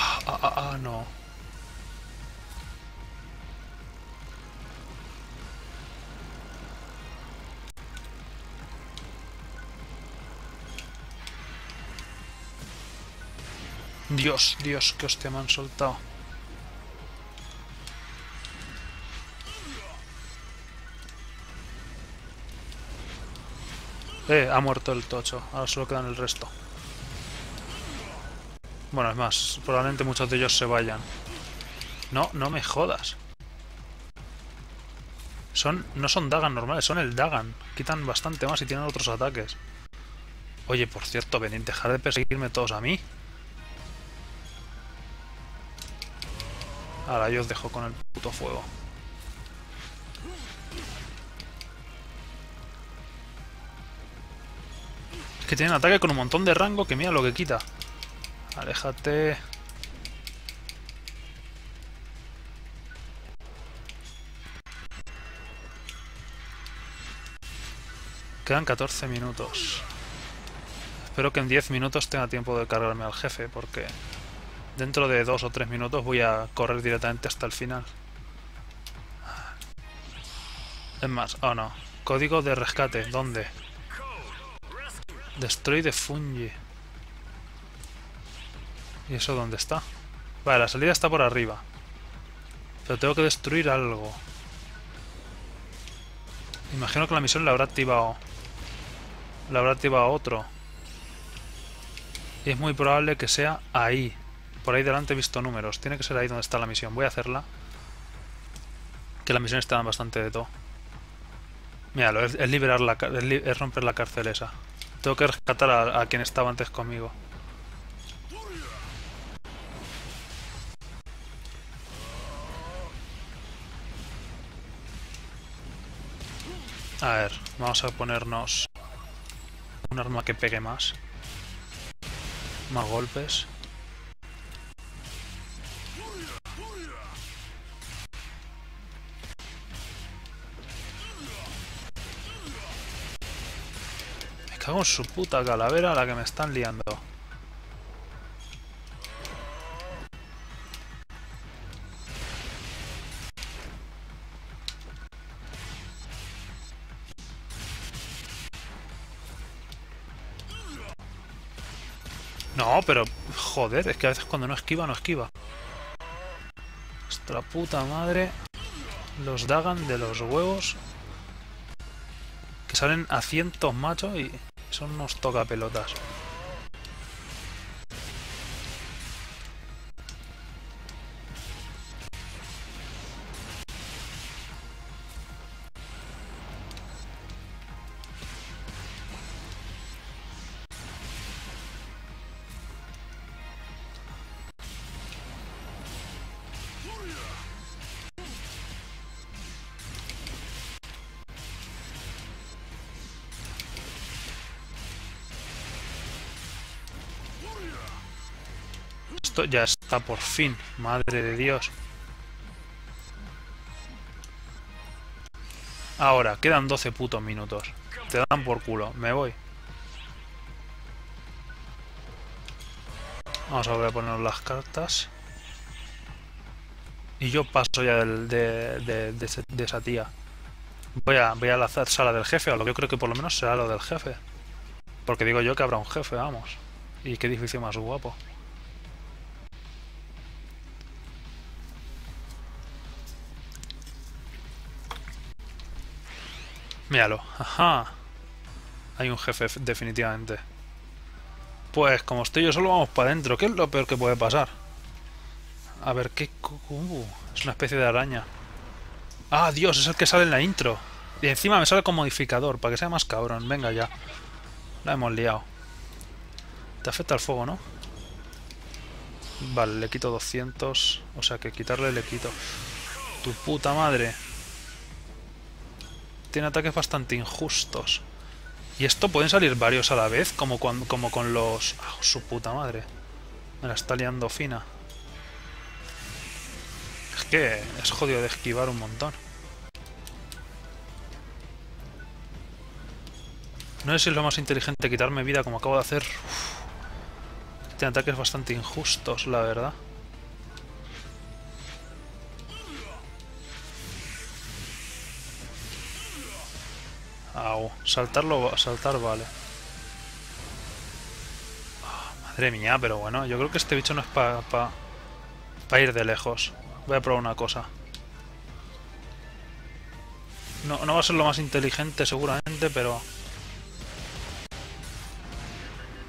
Ah, ah, ah, ah, no. Dios, Dios, que hostia me han soltado. Eh, ha muerto el tocho. Ahora solo quedan el resto. Bueno, es más, probablemente muchos de ellos se vayan. No, no me jodas. Son, no son Dagan normales, son el Dagan. Quitan bastante más y tienen otros ataques. Oye, por cierto, venid, dejad de perseguirme todos a mí. Ahora yo os dejo con el puto fuego. que tienen ataque con un montón de rango que mira lo que quita. Aléjate. Quedan catorce minutos. Espero que en diez minutos tenga tiempo de cargarme al jefe, porque dentro de dos o tres minutos voy a correr directamente hasta el final. Es más, oh no. Código de rescate, ¿dónde? Destroy the Fungi. ¿Y eso dónde está? Vale, la salida está por arriba. Pero tengo que destruir algo. Imagino que la misión la habrá activado. La habrá activado otro. Y es muy probable que sea ahí. Por ahí delante he visto números. Tiene que ser ahí donde está la misión. Voy a hacerla. Que las misiones te dan bastante de todo. Míralo, es, es liberar la, es, li, es romper la cárcel esa. Tengo que rescatar a, a quien estaba antes conmigo. A ver, vamos a ponernos un arma que pegue más. Más golpes. Me cago en su puta calavera a la que me están liando. No, pero joder, es que a veces cuando no esquiva, no esquiva. Nuestra puta madre. Los Dagan de los huevos. Que salen a cientos machos y son unos tocapelotas. Ya está por fin, madre de Dios. Ahora, quedan doce putos minutos. Te dan por culo, me voy. Vamos a volver a poner las cartas. Y yo paso ya del, de, de, de, de esa tía. Voy a, voy a la sala del jefe, o lo que yo creo que por lo menos será lo del jefe. Porque digo yo que habrá un jefe, vamos. Y qué edificio más guapo. Míralo, ajá. Hay un jefe, definitivamente. Pues como estoy yo solo, vamos para adentro. ¿Qué es lo peor que puede pasar? A ver, ¿qué? Uh, es una especie de araña. ¡Ah, Dios! Es el que sale en la intro. Y encima me sale con modificador, para que sea más cabrón. Venga ya. La hemos liado. Te afecta el fuego, ¿no? Vale, le quito doscientos. O sea que quitarle le quito. ¡Tu puta madre! Tiene ataques bastante injustos. Y esto pueden salir varios a la vez, como con, como con los... ¡Ah, oh, su puta madre! Me la está liando fina. Es que es jodido de esquivar un montón. No sé si es lo más inteligente quitarme vida como acabo de hacer. Uf. Tiene ataques bastante injustos, la verdad. Au, saltarlo, saltar vale. Oh, madre mía, pero bueno, yo creo que este bicho no es para pa, pa ir de lejos. Voy a probar una cosa. No, no va a ser lo más inteligente seguramente, pero...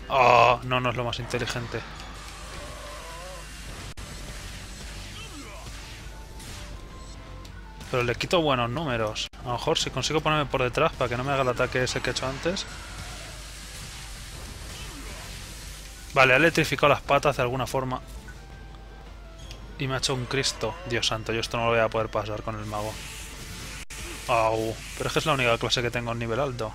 Oh, no, no es lo más inteligente. Pero le quito buenos números. A lo mejor si consigo ponerme por detrás para que no me haga el ataque ese que he hecho antes. Vale, ha electrificado las patas de alguna forma. Y me ha hecho un Cristo. Dios santo, yo esto no lo voy a poder pasar con el mago. Au. Pero es que es la única clase que tengo en nivel alto.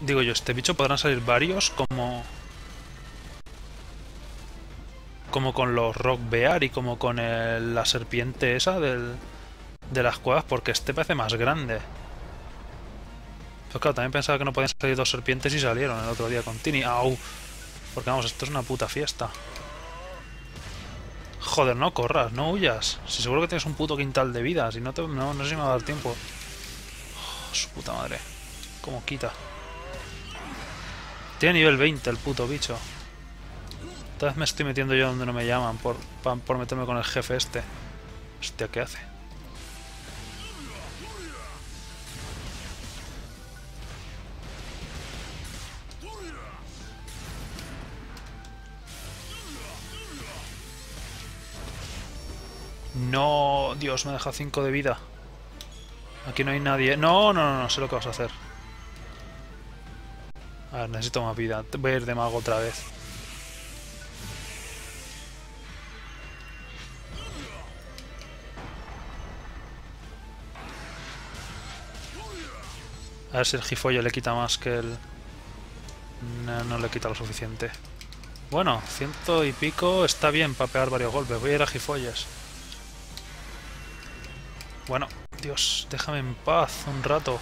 Digo yo, este bicho podrán salir varios como... Como con los Rockbear y como con el, la serpiente esa del, de las cuevas, porque este parece más grande. Pues claro, también pensaba que no podían salir dos serpientes y salieron el otro día con Tini. ¡Au! Porque vamos, esto es una puta fiesta. Joder, no corras, no huyas. Si seguro que tienes un puto quintal de vida, si no, te, no, no sé si me va a dar tiempo. Oh, su puta madre. Cómo quita. Tiene nivel veinte el puto bicho. Tal vez me estoy metiendo yo donde no me llaman por, por meterme con el jefe este. Hostia, ¿qué hace? No, Dios, me deja cinco de vida. Aquí no hay nadie. No, no, no, no sé lo que vas a hacer. A ver, necesito más vida. Voy a ir de mago otra vez. A ver si el Gifollo le quita más que el... No, no le quita lo suficiente. Bueno, ciento y pico está bien para pegar varios golpes. Voy a ir a Gifolles. Bueno, Dios, déjame en paz un rato.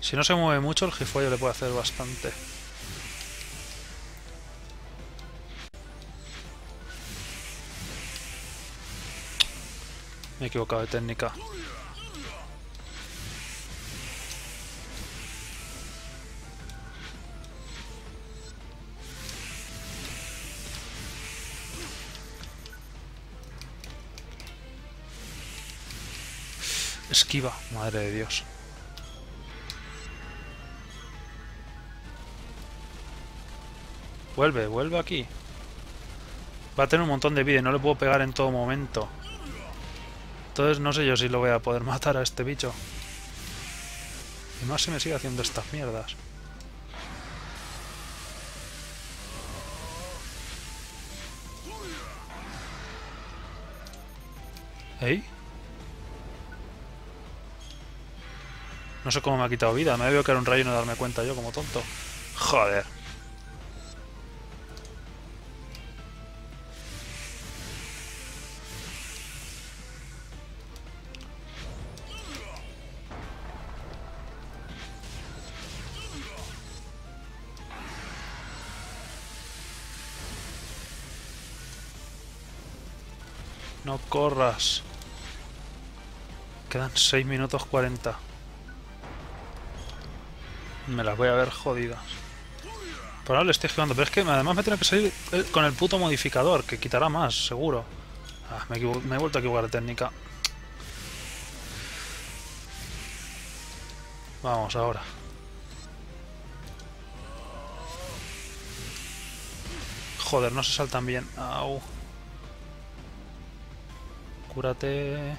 Si no se mueve mucho, el Gifollo le puede hacer bastante. Me he equivocado de técnica. Esquiva, madre de Dios. Vuelve, vuelve aquí. Va a tener un montón de vida y no le puedo pegar en todo momento. Entonces no sé yo si lo voy a poder matar a este bicho. Y más si me sigue haciendo estas mierdas. ¿Eh? No sé cómo me ha quitado vida. Me debo caer un rayo y no darme cuenta yo como tonto. Joder. No corras. Quedan seis minutos cuarenta. Me las voy a ver jodidas. Por ahora le estoy esquivando, pero es que además me tiene que salir con el puto modificador, que quitará más, seguro. Ah, me, me he vuelto a equivocar de técnica. Vamos, ahora. Joder, no se saltan bien. Au. Cúrate.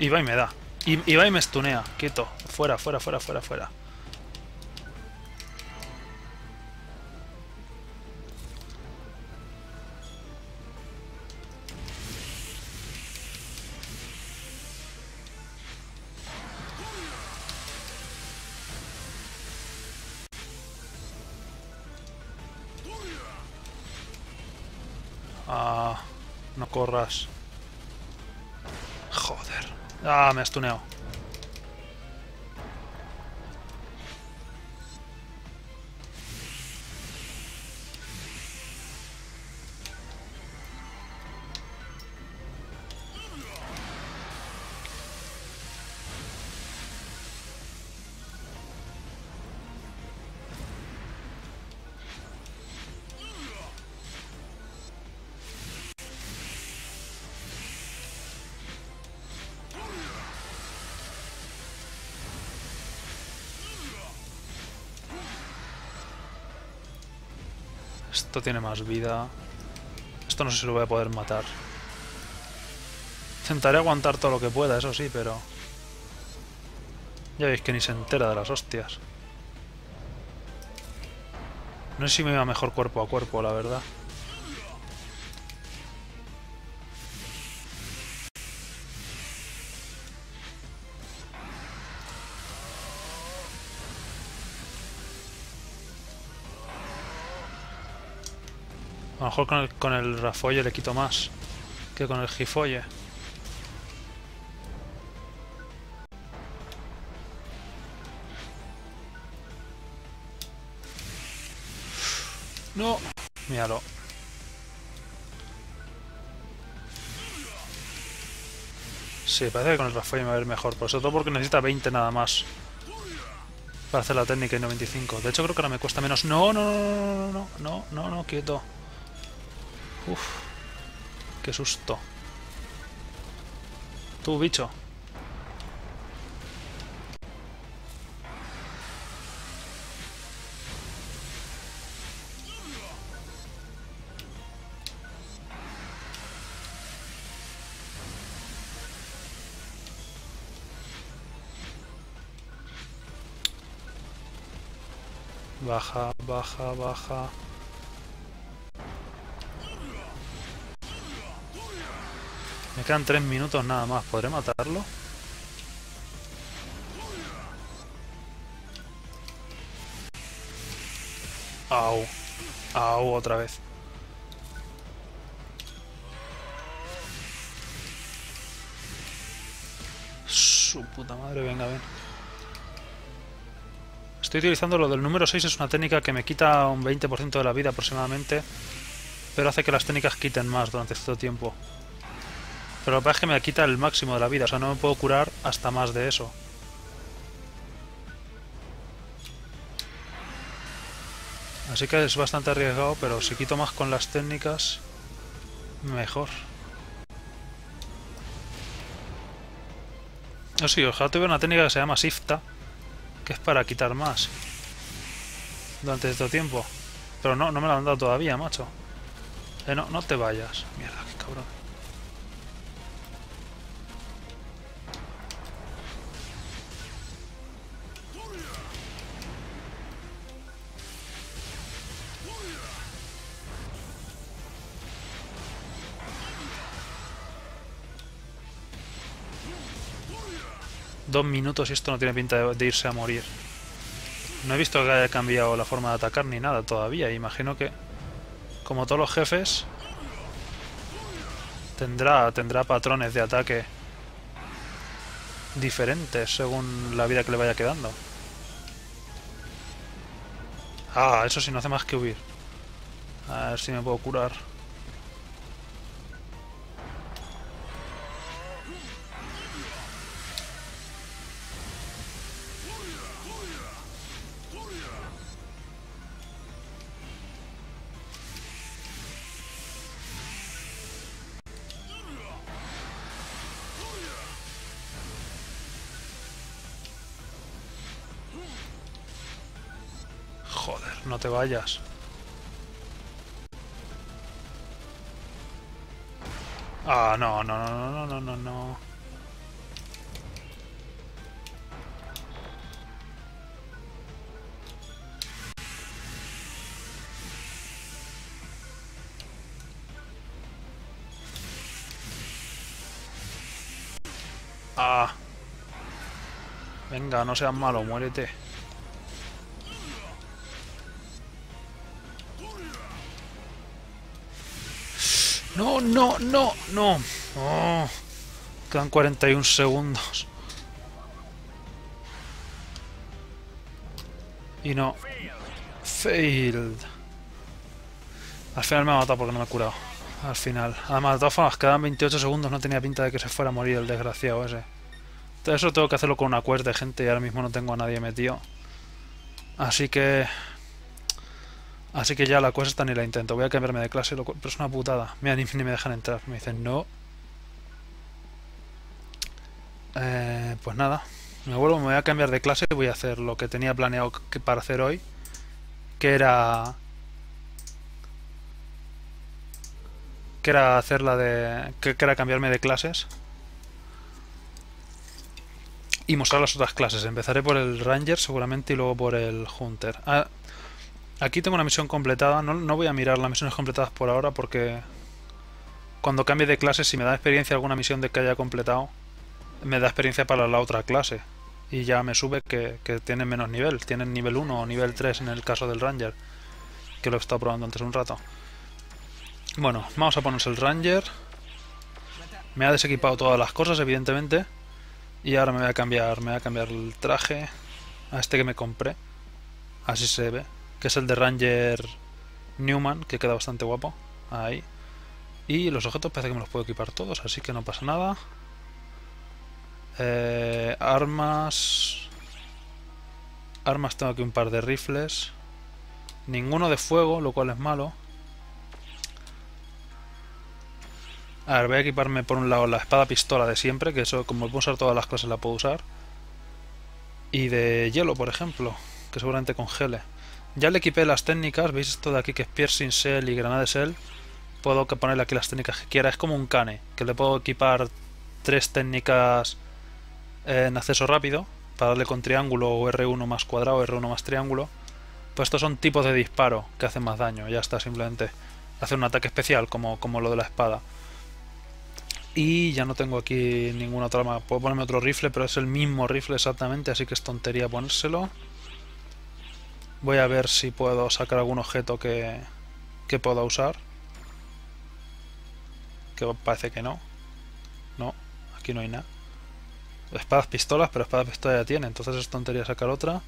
Y va y me da. Y, y va y me estunea. Quieto. Fuera, fuera, fuera, fuera, fuera. Ah, no corras. Joder. Ah, me has tuneado. Esto tiene más vida. Esto no sé si lo voy a poder matar. Intentaré aguantar todo lo que pueda, eso sí, pero... Ya veis que ni se entera de las hostias. No sé si me va mejor cuerpo a cuerpo, la verdad. A lo mejor con el, con el Rafoye le quito más que con el Gifoye. No, míralo. Sí, parece que con el Rafoya me va a ir mejor. Por eso todo porque necesita veinte nada más para hacer la técnica y noventa y cinco. De hecho creo que ahora me cuesta menos. No, no, no, no, no, no, no, quieto. Uf, qué susto. Tú, bicho. Baja, baja, baja. Me quedan tres minutos nada más. ¿Podré matarlo? Au. Au, otra vez. Su puta madre, venga, ven. Estoy utilizando lo del número seis, es una técnica que me quita un veinte por ciento de la vida aproximadamente, pero hace que las técnicas quiten más durante cierto tiempo. Pero lo que pasa es que me quita el máximo de la vida, o sea, no me puedo curar hasta más de eso. Así que es bastante arriesgado, pero si quito más con las técnicas, mejor. No sé, ojalá tuviera una técnica que se llama Shifta, que es para quitar más durante este tiempo. Pero no, no me la han dado todavía, macho. Eh, no, no te vayas. Mierda, qué cabrón. Dos minutos y esto no tiene pinta de irse a morir. No he visto que haya cambiado la forma de atacar ni nada todavía. Imagino que, como todos los jefes, tendrá, tendrá patrones de ataque diferentes según la vida que le vaya quedando. Ah, eso sí, no hace más que huir. A ver si me puedo curar. No te vayas. Ah, no, no, no, no, no, no, no. Ah. Venga, no seas malo, muérete. No, no, no, no. Oh, quedan cuarenta y uno segundos. Y no. Failed. Al final me ha matado porque no me he curado. Al final. Además, de todas formas, quedan veintiocho segundos. No tenía pinta de que se fuera a morir el desgraciado ese. Entonces, eso tengo que hacerlo con una cuerda de gente y ahora mismo no tengo a nadie metido. Así que... Así que ya la cosa está ni la intento. Voy a cambiarme de clase, pero es una putada. Mira, ni, ni me dejan entrar. Me dicen no. Eh, pues nada. Me vuelvo, me voy a cambiar de clase y voy a hacer lo que tenía planeado que, para hacer hoy. Que era... Que era hacer la de... Que, que era cambiarme de clases. Y mostrar las otras clases. Empezaré por el Ranger seguramente y luego por el Hunter. Ah... Aquí tengo una misión completada. No, no voy a mirar las misiones completadas por ahora porque cuando cambie de clase, si me da experiencia alguna misión de que haya completado, me da experiencia para la otra clase. Y ya me sube que, que tienen menos nivel. Tienen nivel uno o nivel tres en el caso del Ranger, que lo he estado probando antes un rato. Bueno, vamos a ponerse el Ranger. Me ha desequipado todas las cosas, evidentemente. Y ahora me voy a cambiar, me voy a cambiar el traje a este que me compré. Así se ve. Que es el de Ranger Newman, que queda bastante guapo. Ahí. Y los objetos parece que me los puedo equipar todos, así que no pasa nada. Eh, armas. Armas tengo aquí un par de rifles. Ninguno de fuego, lo cual es malo. A ver, voy a equiparme por un lado la espada pistola de siempre, que eso, como puedo usar todas las clases, la puedo usar. Y de hielo, por ejemplo, que seguramente congele. Ya le equipé las técnicas, veis esto de aquí que es Piercing Shell y Granada de Shell. Puedo ponerle aquí las técnicas que quiera, es como un cane, que le puedo equipar tres técnicas en acceso rápido, para darle con triángulo o R uno más cuadrado, R uno más triángulo. Pues estos son tipos de disparo que hacen más daño, ya está, simplemente hacer un ataque especial, como, como lo de la espada. Y ya no tengo aquí ninguna otra arma, puedo ponerme otro rifle, pero es el mismo rifle exactamente, así que es tontería ponérselo. Voy a ver si puedo sacar algún objeto que, que pueda usar. Que parece que no. No, aquí no hay nada. Espadas pistolas, pero espadas pistolas ya tiene, entonces es tontería sacar otra.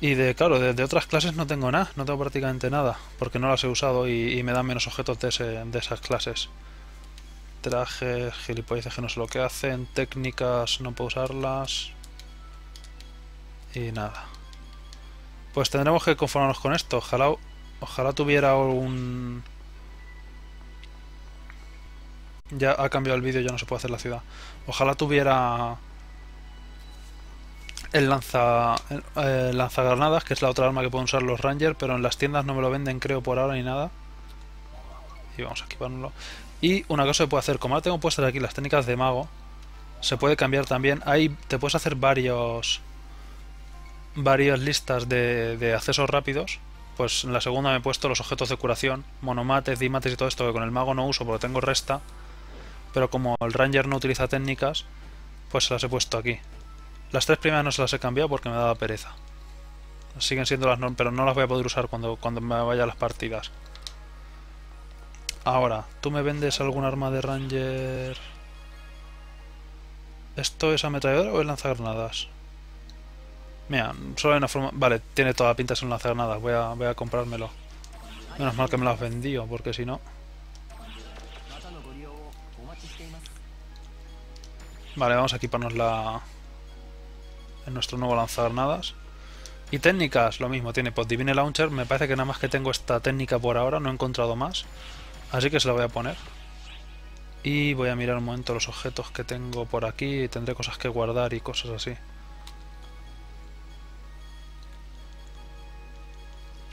Y de claro, de, de otras clases no tengo nada, no tengo prácticamente nada, porque no las he usado y, y me dan menos objetos de, ese, de esas clases. Trajes, gilipolleces que no sé lo que hacen, técnicas no puedo usarlas. Y nada. Pues tendremos que conformarnos con esto. Ojalá, ojalá tuviera un... Ya ha cambiado el vídeo, ya no se puede hacer la ciudad. Ojalá tuviera el lanza eh, lanzagranadas, que es la otra arma que pueden usar los Rangers, pero en las tiendas no me lo venden, creo, por ahora ni nada. Y vamos a equipárnoslo. Y una cosa que puedo hacer, como ahora tengo puestas aquí las técnicas de mago, se puede cambiar también. Ahí te puedes hacer varios varias listas de, de accesos rápidos. Pues en la segunda me he puesto los objetos de curación, monomates, dimates y todo esto que con el mago no uso porque tengo resta. Pero como el Ranger no utiliza técnicas, pues se las he puesto aquí. Las tres primeras no se las he cambiado porque me daba pereza. Siguen siendo las normas, pero no las voy a poder usar cuando, cuando me vaya a las partidas. Ahora, ¿tú me vendes algún arma de Ranger? ¿Esto es ametralladora o es lanzagranadas? Mira, solo hay una forma... Vale, tiene toda la pinta de ser un lanzagranadas. Voy a, voy a comprármelo. Menos mal que me lo has vendido, porque si no... Vale, vamos a equiparnos la... en nuestro nuevo lanzagranadas. Y técnicas, lo mismo, tiene Post Divine Launcher. Me parece que nada más que tengo esta técnica por ahora, no he encontrado más. Así que se la voy a poner. Y voy a mirar un momento los objetos que tengo por aquí. Tendré cosas que guardar y cosas así.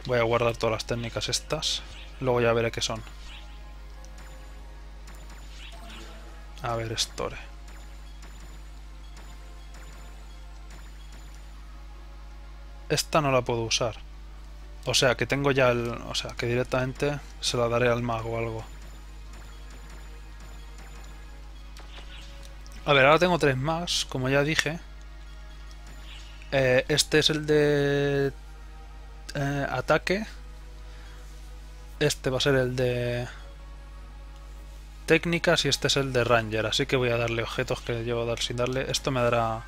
Voy a guardar todas las técnicas estas. Luego ya veré qué son. A ver, Store. Esta no la puedo usar. O sea, que tengo ya el... O sea, que directamente se la daré al mago o algo. A ver, ahora tengo tres más, como ya dije. Eh, este es el de... Eh, ataque. Este va a ser el de... técnicas y este es el de Ranger. Así que voy a darle objetos que llevo a dar sin darle. Esto me dará...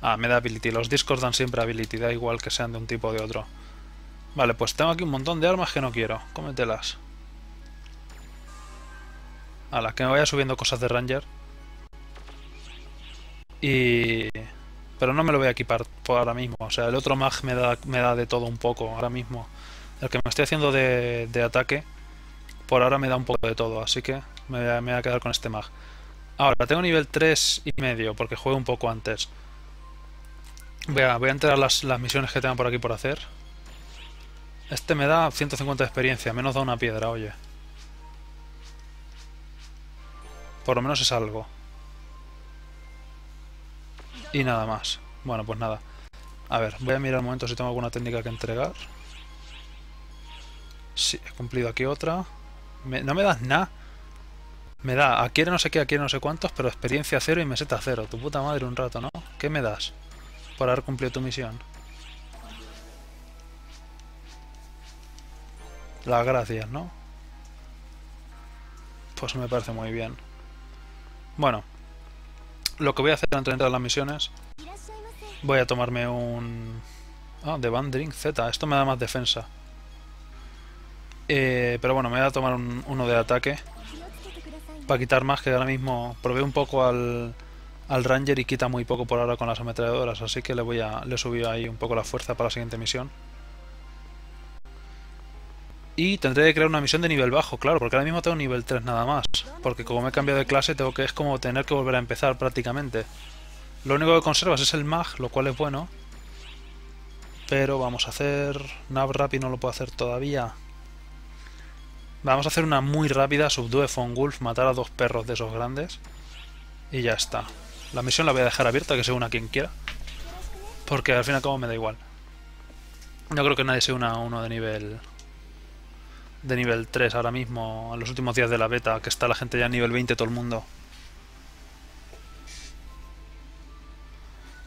Ah, me da ability. Los discos dan siempre ability, da igual que sean de un tipo o de otro. Vale, pues tengo aquí un montón de armas que no quiero. Cómetelas. A las que me vaya subiendo cosas de Ranger. Y... Pero no me lo voy a equipar por ahora mismo. O sea, el otro mag me da, me da de todo un poco ahora mismo. El que me estoy haciendo de, de ataque, por ahora me da un poco de todo. Así que me voy a, me voy a quedar con este mag. Ahora, tengo nivel tres y medio porque juego un poco antes. Voy a, voy a entrar las, las misiones que tengan por aquí por hacer. Este me da ciento cincuenta de experiencia. Menos da una piedra, oye. Por lo menos es algo. Y nada más. Bueno, pues nada. A ver, voy a mirar un momento si tengo alguna técnica que entregar. Sí, he cumplido aquí otra. Me, no me das nada. Me da, adquiere no sé qué, adquiere no sé cuántos, pero experiencia cero y meseta cero. Tu puta madre un rato, ¿no? ¿Qué me das por haber cumplido tu misión? Las gracias, ¿no? Pues me parece muy bien. Bueno, lo que voy a hacer antes de entrar a las misiones, voy a tomarme un... Ah, oh, Devan Drink Z. Esto me da más defensa. Eh, pero bueno, me voy a tomar un, uno de ataque. Para quitar más, que ahora mismo probé un poco al, al Ranger y quita muy poco por ahora con las ametralladoras, así que le voy a le subí ahí un poco la fuerza para la siguiente misión. Y tendré que crear una misión de nivel bajo, claro, porque ahora mismo tengo nivel tres nada más, porque como me he cambiado de clase tengo que es como tener que volver a empezar prácticamente. Lo único que conservas es el mag, lo cual es bueno, pero vamos a hacer... Nav Rapid no lo puedo hacer todavía. Vamos a hacer una muy rápida, subdue Von Wolf, matar a dos perros de esos grandes. Y ya está. La misión la voy a dejar abierta, que se una quien quiera. Porque al fin y al cabo me da igual. No creo que nadie se una a uno de nivel... De nivel tres ahora mismo, en los últimos días de la beta, que está la gente ya a nivel veinte, todo el mundo.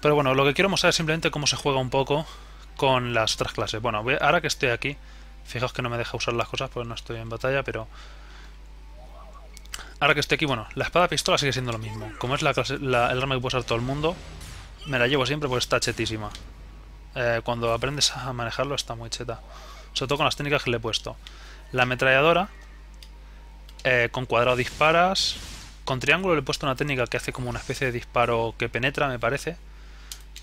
Pero bueno, lo que quiero mostrar es simplemente cómo se juega un poco con las otras clases. Bueno, voy, ahora que estoy aquí... Fijaos que no me deja usar las cosas porque no estoy en batalla, pero... Ahora que estoy aquí, bueno, la espada-pistola sigue siendo lo mismo. Como es la clase, la, el arma que puede usar todo el mundo, me la llevo siempre porque está chetísima. Eh, cuando aprendes a manejarlo está muy cheta. Sobre todo con las técnicas que le he puesto. La ametralladora, eh, con cuadrado disparas. Con triángulo le he puesto una técnica que hace como una especie de disparo que penetra, me parece.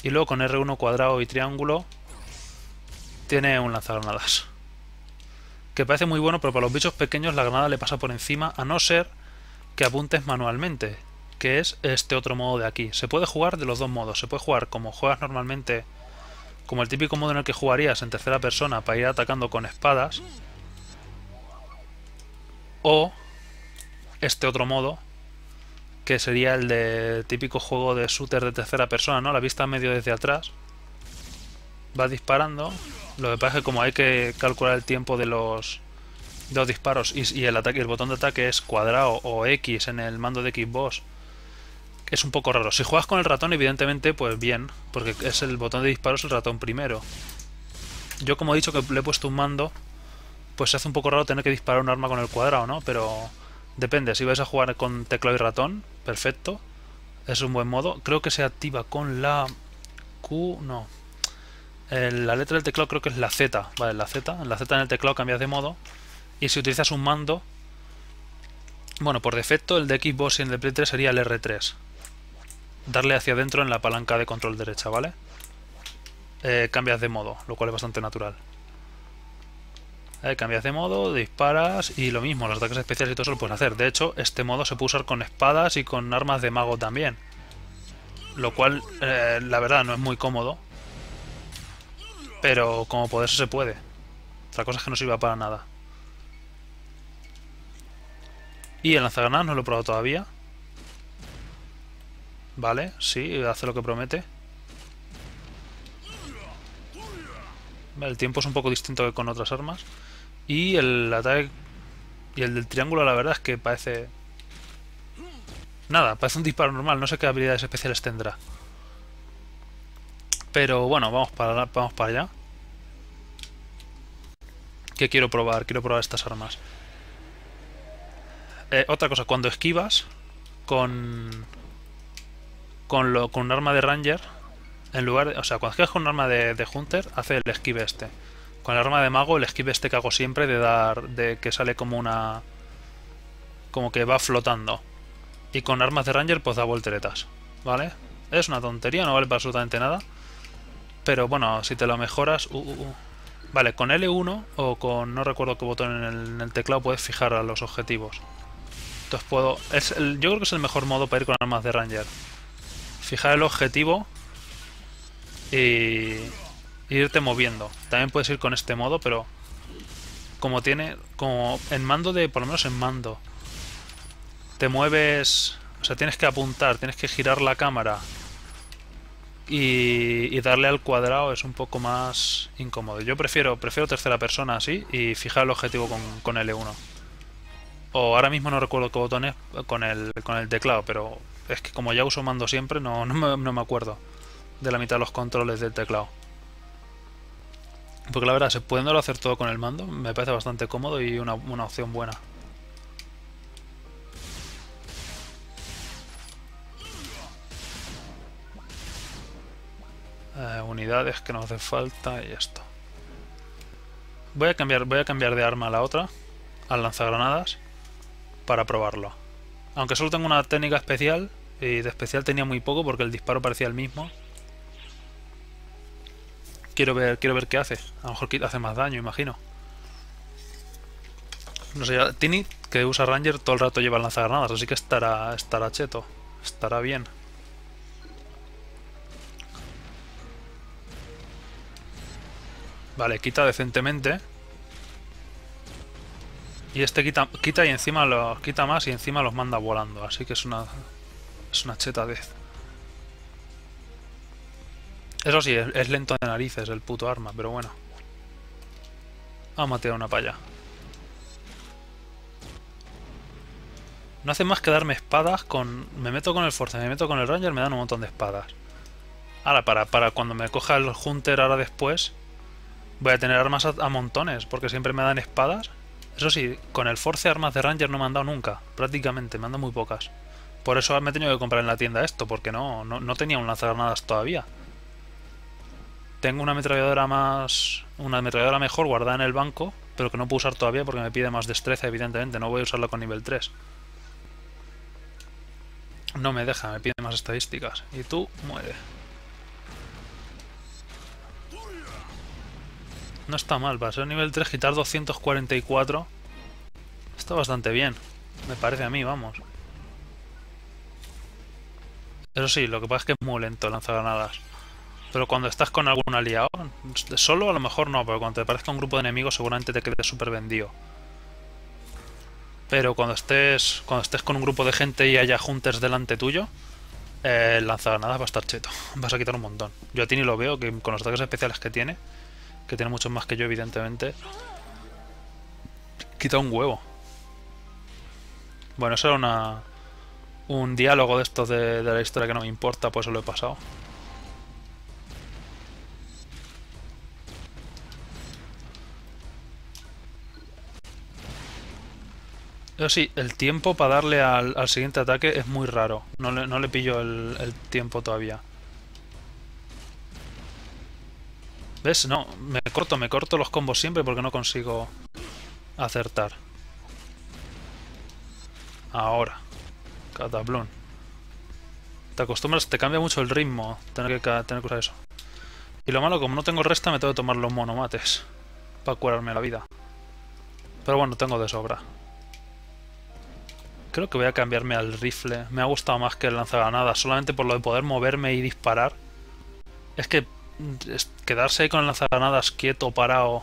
Y luego con R uno, cuadrado y triángulo, tiene un lanzagranadas. Que parece muy bueno, pero para los bichos pequeños la granada le pasa por encima, a no ser que apuntes manualmente, que es este otro modo de aquí. Se puede jugar de los dos modos, se puede jugar como juegas normalmente, como el típico modo en el que jugarías en tercera persona para ir atacando con espadas, o este otro modo, que sería el de típico juego de shooter de tercera persona, ¿no? La vista medio desde atrás, vas disparando. Lo que pasa es que como hay que calcular el tiempo de los, de los disparos y, y el ataque, el botón de ataque es cuadrado o X en el mando de Xbox, es un poco raro. Si juegas con el ratón, evidentemente, pues bien, porque es el botón de disparos el ratón primero. Yo, como he dicho que le he puesto un mando, pues se hace un poco raro tener que disparar un arma con el cuadrado, ¿no? Pero depende, si vais a jugar con teclado y ratón, perfecto, es un buen modo. Creo que se activa con la Q, no... La letra del teclado creo que es la Z. Vale, la Z. En la Z en el teclado cambias de modo. Y si utilizas un mando... Bueno, por defecto el de Xbox y el de Play tres sería el R tres. Darle hacia adentro en la palanca de control derecha, ¿vale? Eh, cambias de modo, lo cual es bastante natural. Eh, cambias de modo, disparas y lo mismo. Los ataques especiales y todo eso lo puedes hacer. De hecho, este modo se puede usar con espadas y con armas de mago también. Lo cual, eh, la verdad, no es muy cómodo. Pero como poderse se puede. Otra cosa es que no sirva para nada. Y el lanzagranadas no lo he probado todavía. Vale, sí, hace lo que promete. El tiempo es un poco distinto que con otras armas. Y el ataque... Y el del triángulo la verdad es que parece... Nada, parece un disparo normal. No sé qué habilidades especiales tendrá. Pero bueno, vamos para, vamos para allá. ¿Qué quiero probar? Quiero probar estas armas. Eh, otra cosa, cuando esquivas con con, lo, con un arma de Ranger, en lugar de, o sea, cuando esquivas con un arma de, de Hunter, hace el esquive este. Con el arma de mago, el esquive este que hago siempre de dar, de que sale como una, como que va flotando. Y con armas de Ranger, pues da volteretas, ¿vale? Es una tontería, no vale para absolutamente nada. Pero bueno, si te lo mejoras... Uh, uh, uh. Vale, con L uno o con... No recuerdo qué botón en el, en el teclado puedes fijar a los objetivos. Entonces puedo... Es el, yo creo que es el mejor modo para ir con armas de Ranger. Fijar el objetivo y, y irte moviendo. También puedes ir con este modo, pero... Como tiene... Como en mando de... Por lo menos en mando. Te mueves... O sea, tienes que apuntar, tienes que girar la cámara... y, y darle al cuadrado es un poco más incómodo. Yo prefiero prefiero tercera persona así y fijar el objetivo con, con L uno. O ahora mismo no recuerdo qué botón es con el, con el teclado, pero es que como ya uso mando siempre, no, no, me, no me acuerdo de la mitad de los controles del teclado. Porque la verdad, se puede hacer todo con el mando, me parece bastante cómodo y una, una opción buena. Eh, unidades que nos hacen falta y esto. Voy a cambiar, voy a cambiar de arma a la otra, al lanzagranadas, para probarlo. Aunque solo tengo una técnica especial, y de especial tenía muy poco porque el disparo parecía el mismo. Quiero ver, quiero ver qué hace. A lo mejor hace más daño, imagino. No sé, ya, Tini, que usa Ranger, todo el rato lleva lanzagranadas, así que estará, estará cheto. Estará bien. Vale, quita decentemente. Y este quita, quita y encima los quita más y encima los manda volando. Así que es una, es una cheta de... Eso sí, es, es lento de narices el puto arma, pero bueno. Vamos a tirar una palla. No hace más que darme espadas con... Me meto con el Force, me meto con el Ranger, me dan un montón de espadas. Ahora, para, para cuando me coja el Hunter ahora después, voy a tener armas a, a montones, porque siempre me dan espadas. Eso sí, con el Force armas de Ranger no me han dado nunca, prácticamente, me han dado muy pocas. Por eso me he tenido que comprar en la tienda esto, porque no, no, no tenía un lanzagranadas todavía. Tengo una ametralladora más. Una ametralladora mejor guardada en el banco, pero que no puedo usar todavía porque me pide más destreza, evidentemente. No voy a usarla con nivel tres. No me deja, me pide más estadísticas. Y tú, muere. No está mal, para ser nivel tres, quitar doscientos cuarenta y cuatro. Está bastante bien. Me parece a mí, vamos. Eso sí, lo que pasa es que es muy lento lanzagranadas. Pero cuando estás con algún aliado, solo a lo mejor no, pero cuando te parezca un grupo de enemigos seguramente te quedes súper vendido. Pero cuando estés cuando estés con un grupo de gente y haya Hunters delante tuyo, eh, el lanzagranadas va a estar cheto, vas a quitar un montón. Yo a ti ni lo veo, que con los ataques especiales que tiene, que tiene muchos más que yo evidentemente, quita un huevo. Bueno, eso era una, un diálogo de estos de, de la historia que no me importa, por eso lo he pasado. Eso sí, el tiempo para darle al, al siguiente ataque es muy raro. No le, no le pillo el, el tiempo todavía. ¿Ves? No, me corto, me corto los combos siempre porque no consigo acertar. Ahora. Cataplón. Te acostumbras, te cambia mucho el ritmo tener que, tener que usar eso. Y lo malo, como no tengo resta, me tengo que tomar los monomates para curarme la vida. Pero bueno, tengo de sobra. Creo que voy a cambiarme al rifle. Me ha gustado más que el lanzagranadas, solamente por lo de poder moverme y disparar. Es que es, quedarse ahí con el lanzagranadas quieto, parado,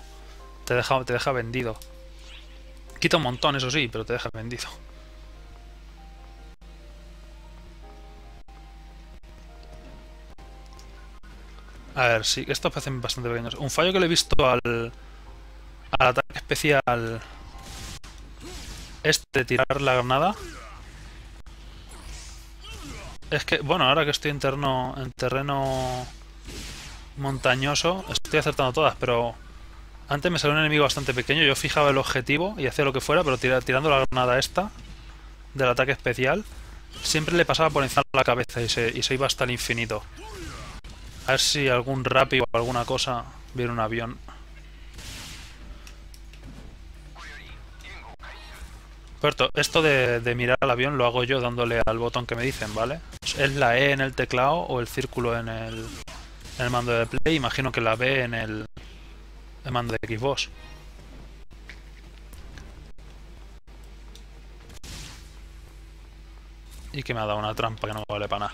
te deja, te deja vendido. Quita un montón, eso sí, pero te deja vendido. A ver, sí, estos parecen bastante pequeños. Un fallo que le he visto al, al ataque especial... Este, tirar la granada. Es que, bueno, ahora que estoy en terreno, en terreno montañoso, estoy acertando todas, pero antes me salió un enemigo bastante pequeño. Yo fijaba el objetivo y hacía lo que fuera, pero tira, tirando la granada esta, del ataque especial, siempre le pasaba por encima de la cabeza y se, y se iba hasta el infinito. A ver si algún rápido o alguna cosa viene un avión. Esto de, de mirar al avión lo hago yo dándole al botón que me dicen, ¿vale? Es la E en el teclado o el círculo en el, en el mando de Play. Imagino que la B en el, el mando de Xbox. Y que me ha dado una trampa que no vale para nada.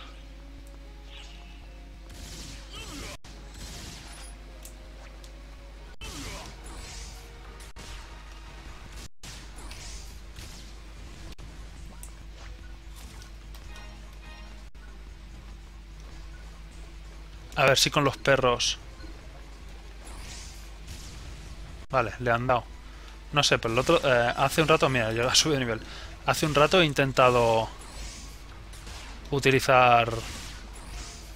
A ver si con los perros... Vale, le han dado. No sé, pero el otro... Eh, hace un rato... Mira, yo la subí de nivel. Hace un rato he intentado... utilizar...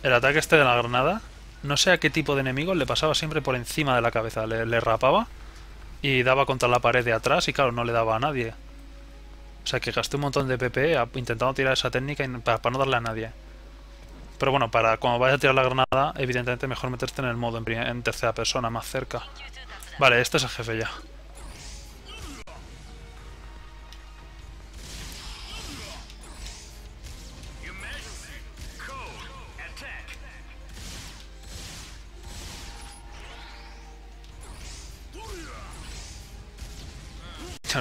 el ataque este de la granada. No sé a qué tipo de enemigos le pasaba siempre por encima de la cabeza. Le, le rapaba y daba contra la pared de atrás y claro, no le daba a nadie. O sea que gasté un montón de P P intentando tirar esa técnica y, para, para no darle a nadie. Pero bueno, para cuando vayas a tirar la granada, evidentemente mejor meterte en el modo en, en tercera persona, más cerca. Vale, este es el jefe ya.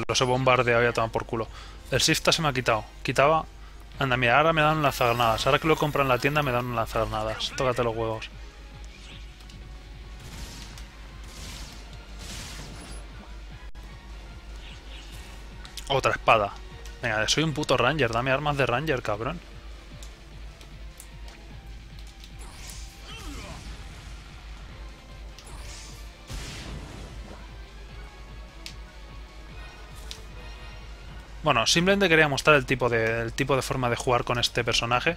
Los he bombardeado y ya toman por culo. El Shifta se me ha quitado. Quitaba... Anda, mira, ahora me dan lanzagranadas. Ahora que lo compro en la tienda me dan lanzagranadas. Tócate los huevos. Otra espada. Venga, soy un puto Ranger. Dame armas de Ranger, cabrón. Bueno, simplemente quería mostrar el tipo de, el tipo de forma de jugar con este personaje.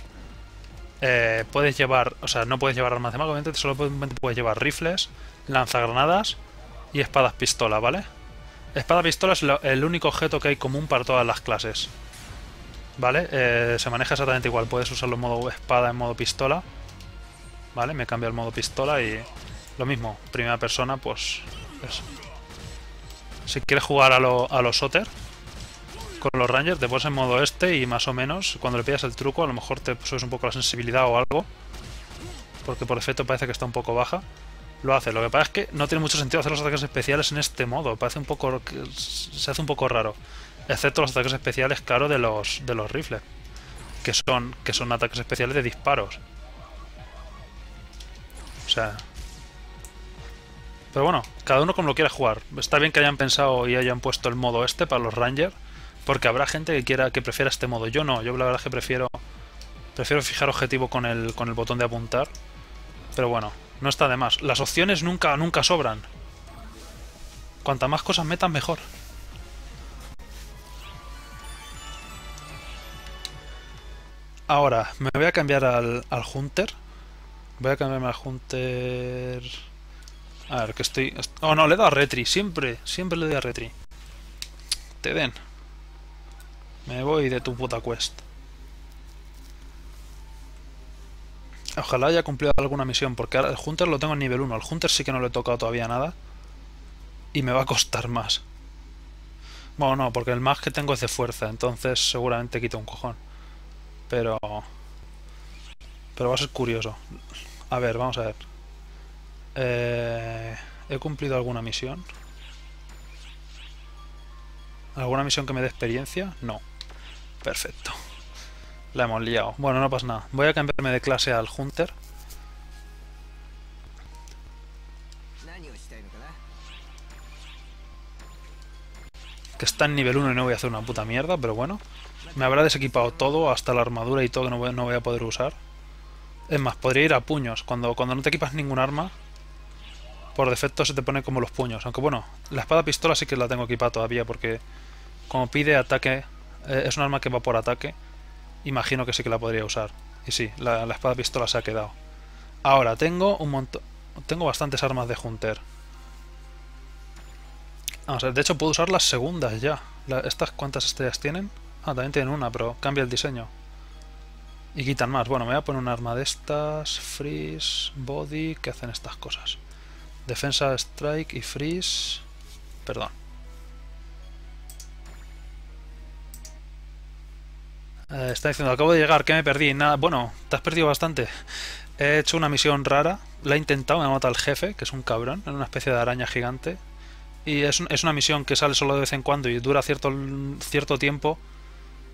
Eh, puedes llevar... O sea, no puedes llevar armas de mago, obviamente, solo puedes llevar rifles, lanzagranadas y espadas pistola, ¿vale? Espada pistola es lo, el único objeto que hay común para todas las clases. ¿Vale? Eh, se maneja exactamente igual. Puedes usarlo en modo espada, en modo pistola. ¿Vale? Me cambio al modo pistola y... Lo mismo, primera persona, pues... Eso. Si quieres jugar a lo, a los Sotter... Con los Rangers te pones en modo este y más o menos cuando le pidas el truco a lo mejor te subes un poco la sensibilidad o algo, porque por defecto parece que está un poco baja. Lo hace, lo que pasa es que no tiene mucho sentido hacer los ataques especiales en este modo, parece un poco, se hace un poco raro, excepto los ataques especiales, claro, de los de los rifles, que son que son ataques especiales de disparos. O sea, pero bueno, cada uno como lo quiera jugar. Está bien que hayan pensado y hayan puesto el modo este para los Rangers. Porque habrá gente que quiera, que prefiera este modo. Yo no, yo la verdad es que prefiero prefiero fijar objetivo con el, con el botón de apuntar. Pero bueno, no está de más. Las opciones nunca, nunca sobran. Cuanta más cosas metas, mejor. Ahora, me voy a cambiar al, al Hunter. Voy a cambiarme al Hunter... A ver, que estoy... Oh, no, le he dado a Retri. Siempre, siempre le doy a Retri. Te den. Me voy de tu puta quest. Ojalá haya cumplido alguna misión, porque ahora el Hunter lo tengo en nivel uno. Al Hunter sí que no le he tocado todavía nada. Y me va a costar más. Bueno, no, porque el más que tengo es de fuerza, entonces seguramente quito un cojón. Pero... Pero va a ser curioso. A ver, vamos a ver. Eh... ¿He cumplido alguna misión? ¿Alguna misión que me dé experiencia? No. Perfecto. La hemos liado. Bueno, no pasa nada. Voy a cambiarme de clase al Hunter. Que está en nivel uno y no voy a hacer una puta mierda, pero bueno. Me habrá desequipado todo, hasta la armadura y todo, que no voy, no voy a poder usar. Es más, podría ir a puños. Cuando, cuando no te equipas ningún arma, por defecto se te pone como los puños. Aunque bueno, la espada pistola sí que la tengo equipada todavía, porque... Como pide ataque, eh, es un arma que va por ataque, imagino que sí que la podría usar. Y sí, la, la espada pistola se ha quedado. Ahora, tengo un montón... Tengo bastantes armas de Hunter. Vamos a ver, de hecho puedo usar las segundas ya. La, ¿Estas cuántas estrellas tienen? Ah, también tienen una, pero cambia el diseño. Y quitan más. Bueno, me voy a poner un arma de estas, Freeze, Body, que hacen estas cosas. Defensa, Strike y Freeze... Perdón. Eh, está diciendo, acabo de llegar, que me perdí. Nada, bueno, te has perdido bastante. He hecho una misión rara, la he intentado, me mata el jefe, que es un cabrón, una especie de araña gigante. Y es, un, es una misión que sale solo de vez en cuando y dura cierto, cierto tiempo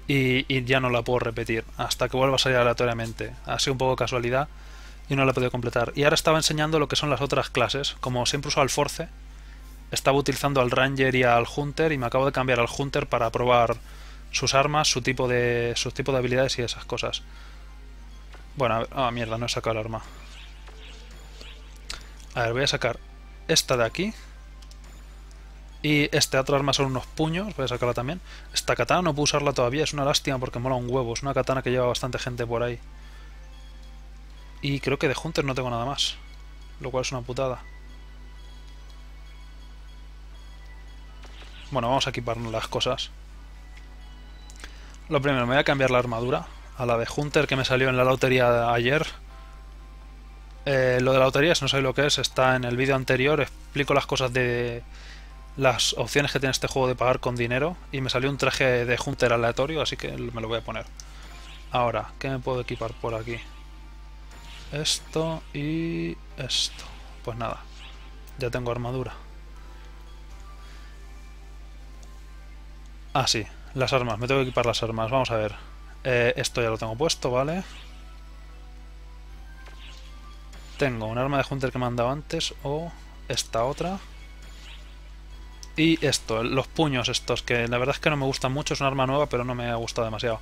y, y ya no la puedo repetir, hasta que vuelva a salir aleatoriamente. Ha sido un poco casualidad y no la he podido completar. Y ahora estaba enseñando lo que son las otras clases, como siempre uso al Force, estaba utilizando al Ranger y al Hunter y me acabo de cambiar al Hunter para probar... sus armas, su tipo de sus tipo de habilidades y esas cosas. Bueno, a ver, ah, mierda, no he sacado el arma. A ver, voy a sacar esta de aquí. Y esta otra arma son unos puños, voy a sacarla también. Esta katana no puedo usarla todavía, es una lástima porque mola un huevo. Es una katana que lleva bastante gente por ahí. Y creo que de Hunter no tengo nada más. Lo cual es una putada. Bueno, vamos a equiparnos las cosas. Lo primero, me voy a cambiar la armadura a la de Hunter que me salió en la lotería ayer. Eh, lo de la lotería, si no sabéis lo que es, está en el vídeo anterior. Explico las cosas de las opciones que tiene este juego de pagar con dinero. Y me salió un traje de Hunter aleatorio, así que me lo voy a poner. Ahora, ¿qué me puedo equipar por aquí? Esto y esto. Pues nada, ya tengo armadura. Ah, sí, las armas. Me tengo que equipar las armas. Vamos a ver. Eh, esto ya lo tengo puesto, ¿vale? Tengo un arma de Hunter que me han dado antes o esta otra. Y esto, los puños estos, que la verdad es que no me gustan mucho. Es una arma nueva, pero no me ha gustado demasiado.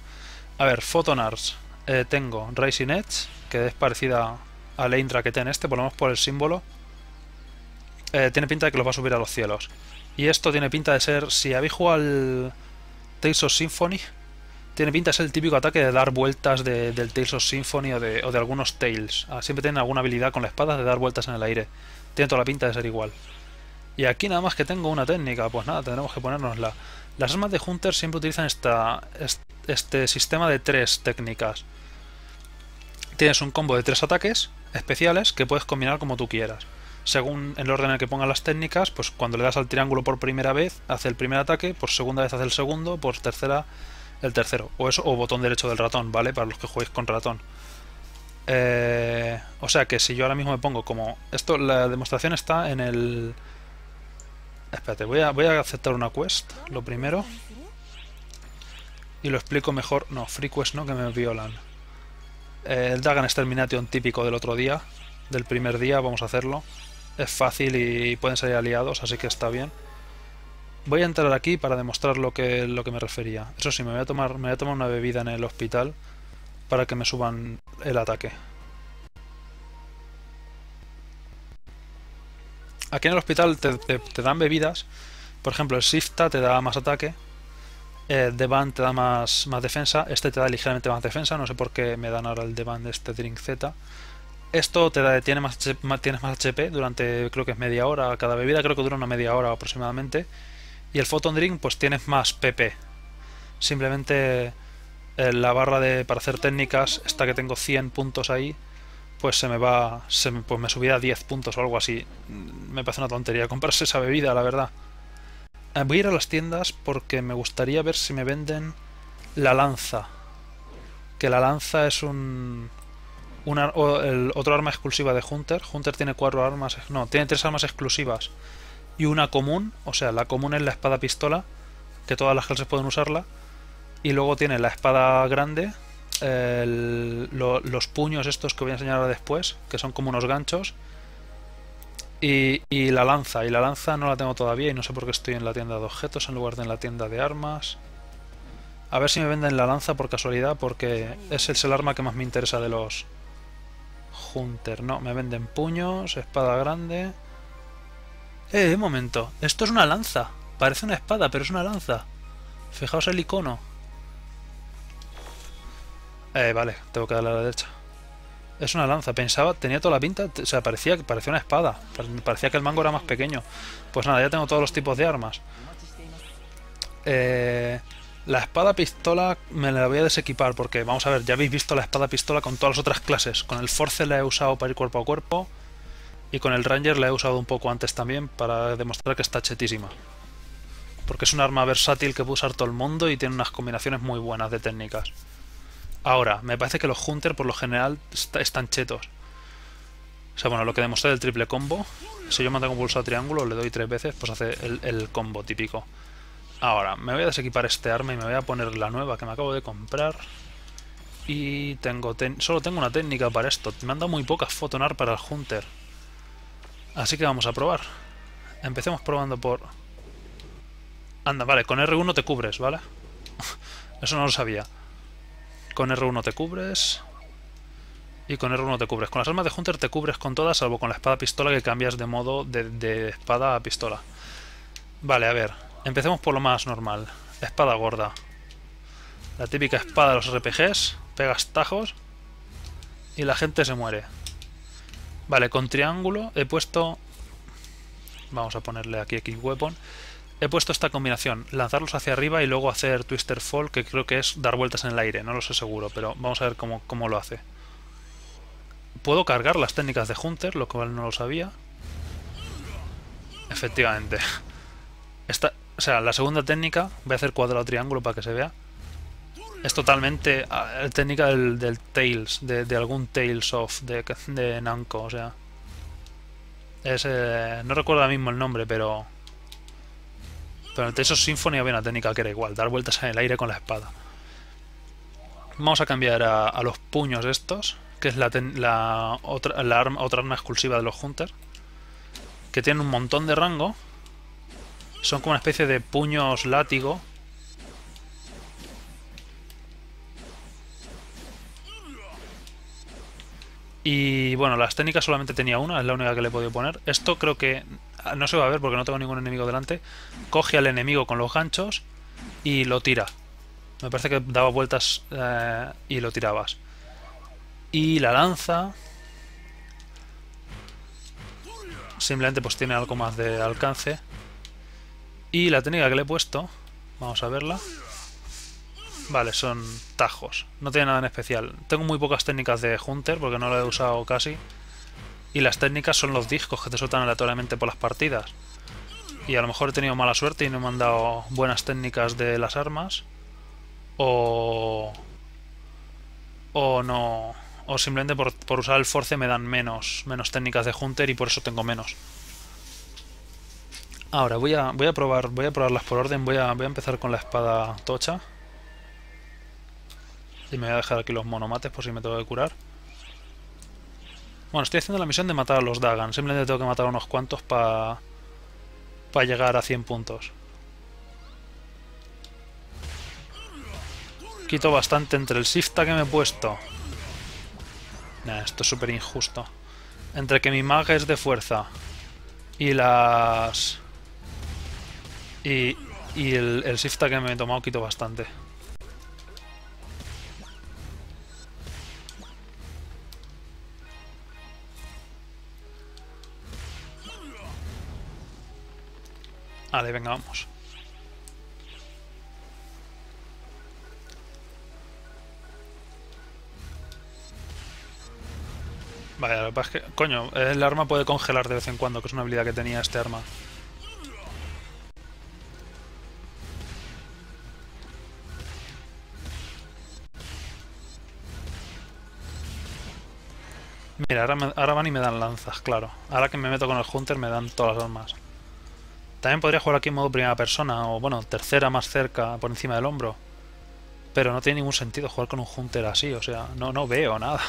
A ver, Photon Arts. Eh, tengo Racing Edge, que es parecida a la Intra que tiene este, por lo menos por el símbolo. Eh, tiene pinta de que los va a subir a los cielos. Y esto tiene pinta de ser, si habéis jugado al Tales of Symphony, tiene pinta de ser el típico ataque de dar vueltas de, del Tales of Symphony o de, o de algunos Tales. Ah, siempre tienen alguna habilidad con la espada de dar vueltas en el aire. Tiene toda la pinta de ser igual. Y aquí nada más que tengo una técnica, pues nada, tendremos que ponérnosla. Las armas de Hunter siempre utilizan esta, este, este sistema de tres técnicas. Tienes un combo de tres ataques especiales que puedes combinar como tú quieras. Según el orden en el que pongan las técnicas, pues cuando le das al triángulo por primera vez, hace el primer ataque, por segunda vez hace el segundo, por tercera el tercero. O eso, o botón derecho del ratón, ¿vale? Para los que juguéis con ratón. Eh, o sea que si yo ahora mismo me pongo como... Esto, la demostración está en el... Espérate, voy a, voy a aceptar una quest, lo primero. Y lo explico mejor... No, free quest no, que me violan. Eh, el Dagan Extermination típico del otro día, del primer día, vamos a hacerlo. Es fácil y pueden salir aliados, así que está bien. Voy a entrar aquí para demostrar lo que, lo que me refería. Eso sí, me voy a tomar, me voy a tomar una bebida en el hospital para que me suban el ataque. Aquí en el hospital te, te, te dan bebidas. Por ejemplo, el Shifta te da más ataque. El Devan te da más, más defensa. Este te da ligeramente más defensa. No sé por qué me dan ahora el Devan de este Drink Z. Esto te da, tiene más, tienes más H P durante, creo que es media hora. Cada bebida creo que dura una media hora aproximadamente. Y el Photon Drink, pues tienes más P P. Simplemente eh, la barra de para hacer técnicas, esta que tengo cien puntos ahí, pues se me va, se me, pues me subirá diez puntos o algo así. Me parece una tontería comprarse esa bebida, la verdad. Eh, voy a ir a las tiendas porque me gustaría ver si me venden la lanza. Que la lanza es un... Una, o, el, otro arma exclusiva de Hunter. Hunter tiene cuatro armas, no, tiene tres armas exclusivas y una común. O sea, la común es la espada pistola, que todas las clases pueden usarla. Y luego tiene la espada grande, el, lo, los puños estos que voy a enseñar ahora después, que son como unos ganchos. Y, y la lanza, y la lanza no la tengo todavía y no sé por qué estoy en la tienda de objetos en lugar de en la tienda de armas. A ver si me venden la lanza por casualidad, porque ese es el arma que más me interesa de los... Hunter. No, me venden puños, espada grande. Eh, un momento, esto es una lanza. Parece una espada, pero es una lanza. Fijaos el icono. Eh, vale, tengo que darle a la derecha. Es una lanza, pensaba, tenía toda la pinta, o sea, parecía, parecía una espada. Parecía que el mango era más pequeño. Pues nada, ya tengo todos los tipos de armas. Eh... La espada pistola me la voy a desequipar porque, vamos a ver, ya habéis visto la espada pistola con todas las otras clases. Con el Force la he usado para ir cuerpo a cuerpo y con el Ranger la he usado un poco antes también para demostrar que está chetísima. Porque es un arma versátil que puede usar todo el mundo y tiene unas combinaciones muy buenas de técnicas. Ahora, me parece que los Hunter por lo general están chetos. O sea, bueno, lo que demostré del triple combo. Si yo mantengo pulsado triángulo, le doy tres veces, pues hace el, el combo típico. Ahora, me voy a desequipar este arma y me voy a poner la nueva que me acabo de comprar. Y tengo ten solo tengo una técnica para esto. Me han dado muy pocas fotonar para el Hunter. Así que vamos a probar. Empecemos probando por... Anda, vale, con R uno te cubres, ¿vale? Eso no lo sabía. Con R uno te cubres. y con error no te cubres. Con las armas de Hunter te cubres con todas, salvo con la espada-pistola que cambias de modo de, de espada a pistola. Vale, a ver, empecemos por lo más normal. Espada gorda. La típica espada de los R P Gs, pegas tajos y la gente se muere. Vale, con triángulo he puesto... Vamos a ponerle aquí Equip Weapon. He puesto esta combinación, lanzarlos hacia arriba y luego hacer Twister Fall, que creo que es dar vueltas en el aire, no lo sé seguro, pero vamos a ver cómo, cómo lo hace. Puedo cargar las técnicas de Hunter, lo cual no lo sabía. Efectivamente. Esta, o sea, la segunda técnica, voy a hacer cuadrado triángulo para que se vea. Es totalmente uh, técnica del, del Tales, de, de algún Tales of, de, de Namco, o sea... Es, eh, no recuerdo ahora mismo el nombre, pero... Pero en el Tales of Symphony había una técnica que era igual, dar vueltas en el aire con la espada. Vamos a cambiar a, a los puños estos, que es la, ten, la, otra, la arma, otra arma exclusiva de los Hunter, que tienen un montón de rango. Son como una especie de puños látigo. Y bueno, las técnicas solamente tenía una, es la única que le he podido poner. Esto creo que no se va a ver porque no tengo ningún enemigo delante. Coge al enemigo con los ganchos y lo tira. Me parece que daba vueltas eh, y lo tirabas. Y la lanza... Simplemente pues tiene algo más de alcance. Y la técnica que le he puesto, vamos a verla. Vale, son tajos. No tiene nada en especial. Tengo muy pocas técnicas de Hunter porque no lo he usado casi. Y las técnicas son los discos que te sueltan aleatoriamente por las partidas. Y a lo mejor he tenido mala suerte y no me han dado buenas técnicas de las armas. O... O no... O simplemente por, por usar el Force me dan menos, menos técnicas de Hunter y por eso tengo menos. Ahora voy a, voy a probar voy a probarlas por orden. Voy a, voy a empezar con la espada tocha. Y me voy a dejar aquí los monomates por si me tengo que curar. Bueno, estoy haciendo la misión de matar a los Dagan. Simplemente tengo que matar a unos cuantos para pa llegar a cien puntos. Quito bastante entre el Shifta que me he puesto. Nah, esto es súper injusto. Entre que mi maga es de fuerza y las... Y, y el, el Shifta que me he tomado quito bastante. Vale, venga, vamos. Vale, lo que pasa es que... Coño, el arma puede congelar de vez en cuando, que es una habilidad que tenía este arma. Mira, ahora, me, ahora van y me dan lanzas, claro. Ahora que me meto con el Hunter me dan todas las armas. También podría jugar aquí en modo primera persona, o bueno, tercera más cerca, por encima del hombro. Pero no tiene ningún sentido jugar con un Hunter así, o sea, no, no veo nada.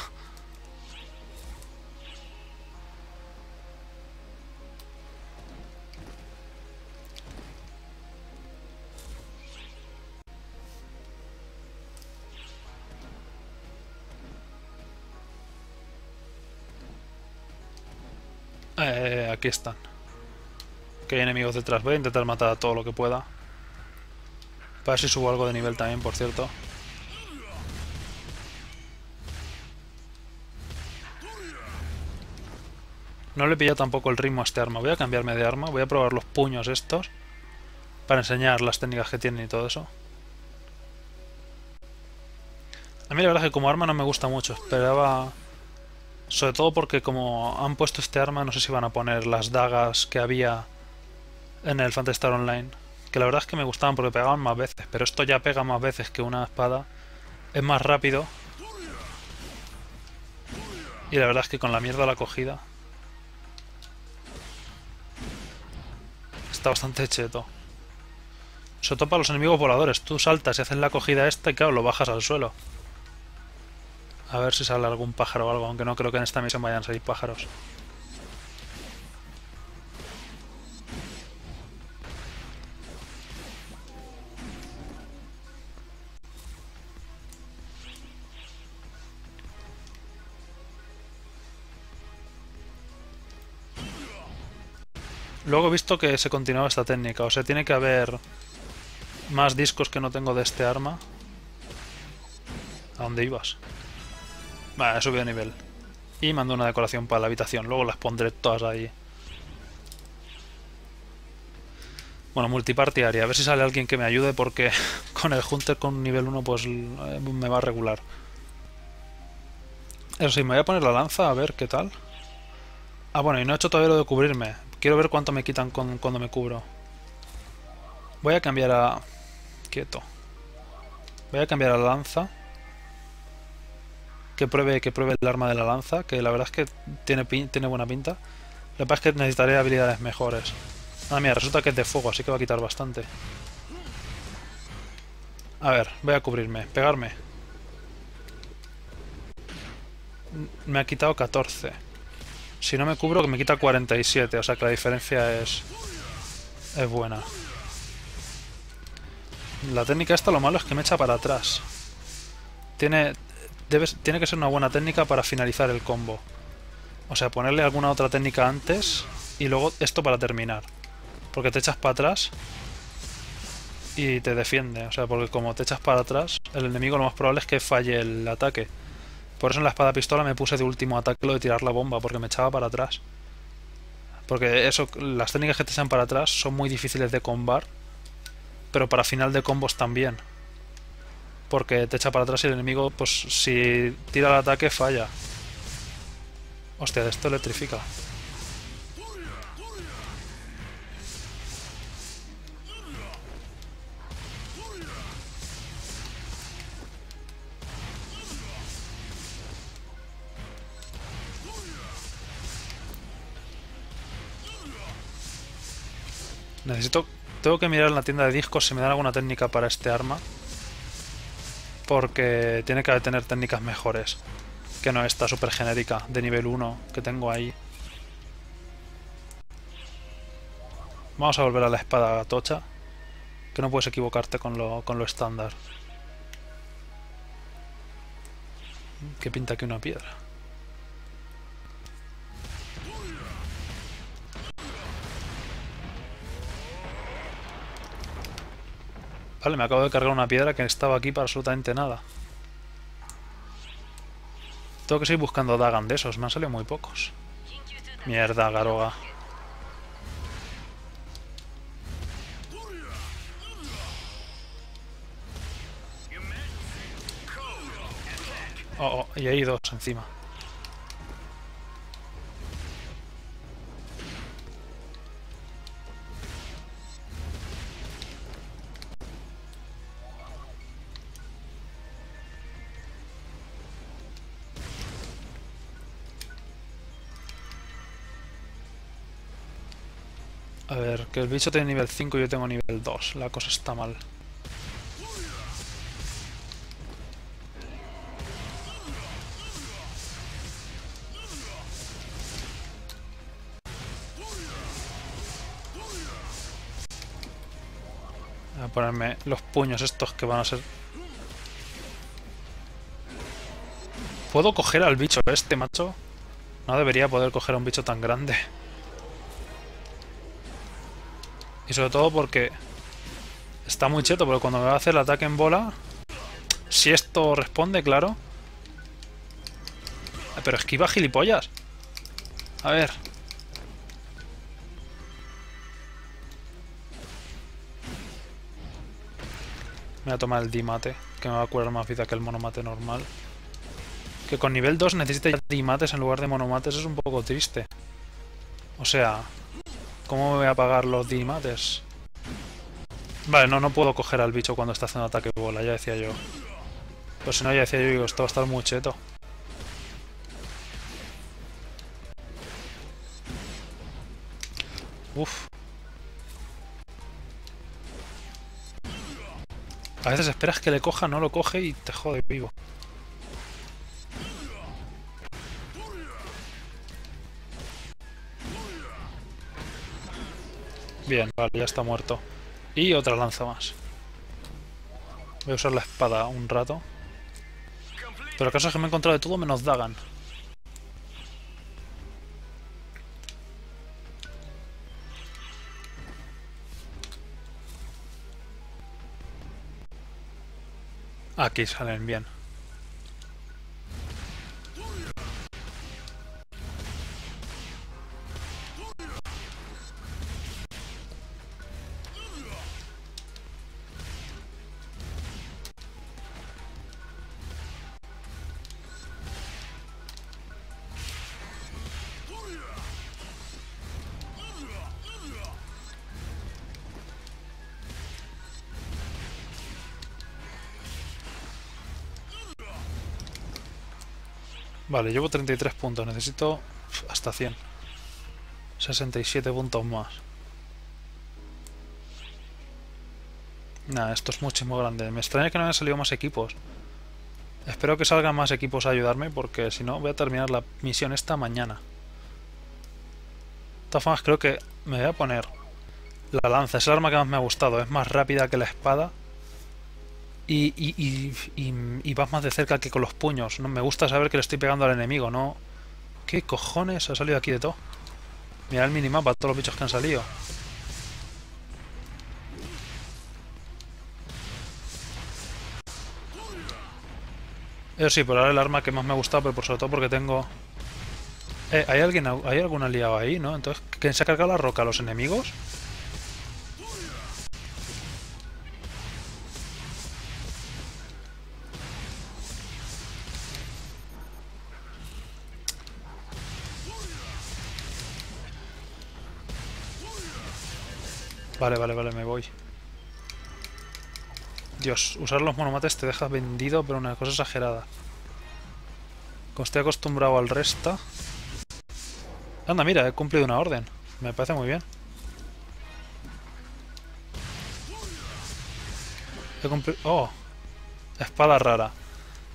Eh, aquí están. Que hay enemigos detrás. Voy a intentar matar a todo lo que pueda. Para ver si subo algo de nivel también, por cierto. No le he pillado tampoco el ritmo a este arma. Voy a cambiarme de arma. Voy a probar los puños estos. Para enseñar las técnicas que tienen y todo eso. A mí la verdad es que como arma no me gusta mucho. Esperaba... Sobre todo porque como han puesto este arma, no sé si van a poner las dagas que había... en el Phantasy Star Online, que la verdad es que me gustaban porque pegaban más veces, pero esto ya pega más veces que una espada, es más rápido y la verdad es que con la mierda la cogida está bastante cheto, sobre todo para los enemigos voladores. Tú saltas y haces la cogida esta y claro, lo bajas al suelo. A ver si sale algún pájaro o algo, aunque no creo que en esta misión vayan a salir pájaros. Luego he visto que se continuaba esta técnica, o sea, tiene que haber más discos que no tengo de este arma. ¿A dónde ibas? Vale, he subido de nivel. Y mando una decoración para la habitación, luego las pondré todas ahí. Bueno, multiparty área, a ver si sale alguien que me ayude porque con el Hunter con nivel uno pues me va a regular. Eso sí, me voy a poner la lanza a ver qué tal. Ah, bueno, y no he hecho todavía lo de cubrirme. Quiero ver cuánto me quitan con, cuando me cubro. Voy a cambiar a... Quieto. Voy a cambiar a la lanza. Que pruebe, que pruebe el arma de la lanza, que la verdad es que tiene, pin, tiene buena pinta. Lo que pasa es que necesitaré habilidades mejores. Ah, mira, resulta que es de fuego, así que va a quitar bastante. A ver, voy a cubrirme. Pegarme. Me ha quitado catorce. Si no me cubro, que me quita cuarenta y siete. O sea que la diferencia es... es buena. La técnica esta, lo malo es que me echa para atrás. Tiene... Debe, tiene que ser una buena técnica para finalizar el combo. O sea, ponerle alguna otra técnica antes y luego esto para terminar. Porque te echas para atrás y te defiende. O sea, porque como te echas para atrás, el enemigo lo más probable es que falle el ataque. Por eso en la espada pistola me puse de último ataque lo de tirar la bomba, porque me echaba para atrás. Porque eso, las técnicas que te echan para atrás son muy difíciles de combar, pero para final de combos también. Porque te echa para atrás y el enemigo, pues si tira el ataque, falla. Hostia, esto electrifica. Necesito... Tengo que mirar en la tienda de discos si me dan alguna técnica para este arma. Porque tiene que tener técnicas mejores que no esta super genérica de nivel uno que tengo ahí. Vamos a volver a la espada tocha, que no puedes equivocarte con lo, con lo estándar. ¿Qué pinta aquí una piedra? Vale, me acabo de cargar una piedra que estaba aquí para absolutamente nada. Tengo que seguir buscando Dagan de esos, me han salido muy pocos. Mierda, Garoga. Oh, oh, y hay dos encima. A ver, que el bicho tiene nivel cinco y yo tengo nivel dos. La cosa está mal. Voy a ponerme los puños estos que van a ser... ¿Puedo coger al bicho este, macho? No debería poder coger a un bicho tan grande. Y sobre todo porque está muy cheto, porque cuando me va a hacer el ataque en bola, si esto responde, claro. Pero esquiva, gilipollas. A ver. Me voy a tomar el Dimate, que me va a curar más vida que el Monomate normal. Que con nivel dos necesite ya Dimates en lugar de Monomates es un poco triste. O sea... ¿Cómo me voy a pagar los dimates? Vale, no, no puedo coger al bicho cuando está haciendo ataque bola, ya decía yo. Pues si no, ya decía yo, digo, esto va a estar muy cheto. Uf. A veces esperas que le coja, no lo coge y te jode vivo. Bien, vale, ya está muerto. Y otra lanza más. Voy a usar la espada un rato. Pero el caso es que me he encontrado de todo menos Dagan. Aquí salen bien. Vale, llevo treinta y tres puntos, necesito hasta cien. sesenta y siete puntos más. Nada, esto es muchísimo grande. Me extraña que no hayan salido más equipos. Espero que salgan más equipos a ayudarme, porque si no voy a terminar la misión esta mañana. De todas formas, creo que me voy a poner la lanza. Es el arma que más me ha gustado. Es más rápida que la espada. Y, y, y, y, y vas más de cerca que con los puños. No, me gusta saber que le estoy pegando al enemigo, ¿no? ¿Qué cojones ha salido aquí de todo? Mira el minimapa, todos los bichos que han salido. Eso sí, por ahora el arma que más me ha gustado, pero por sobre todo porque tengo... Eh, ¿hay alguien, hay algún aliado ahí, no? Entonces, ¿quién se ha cargado la roca a los enemigos? Vale, vale, vale, me voy. Dios, usar los monomates te deja vendido, pero una cosa exagerada. Como estoy acostumbrado al resta... Anda, mira, he cumplido una orden. Me parece muy bien. He cumplido... ¡Oh! Espada rara.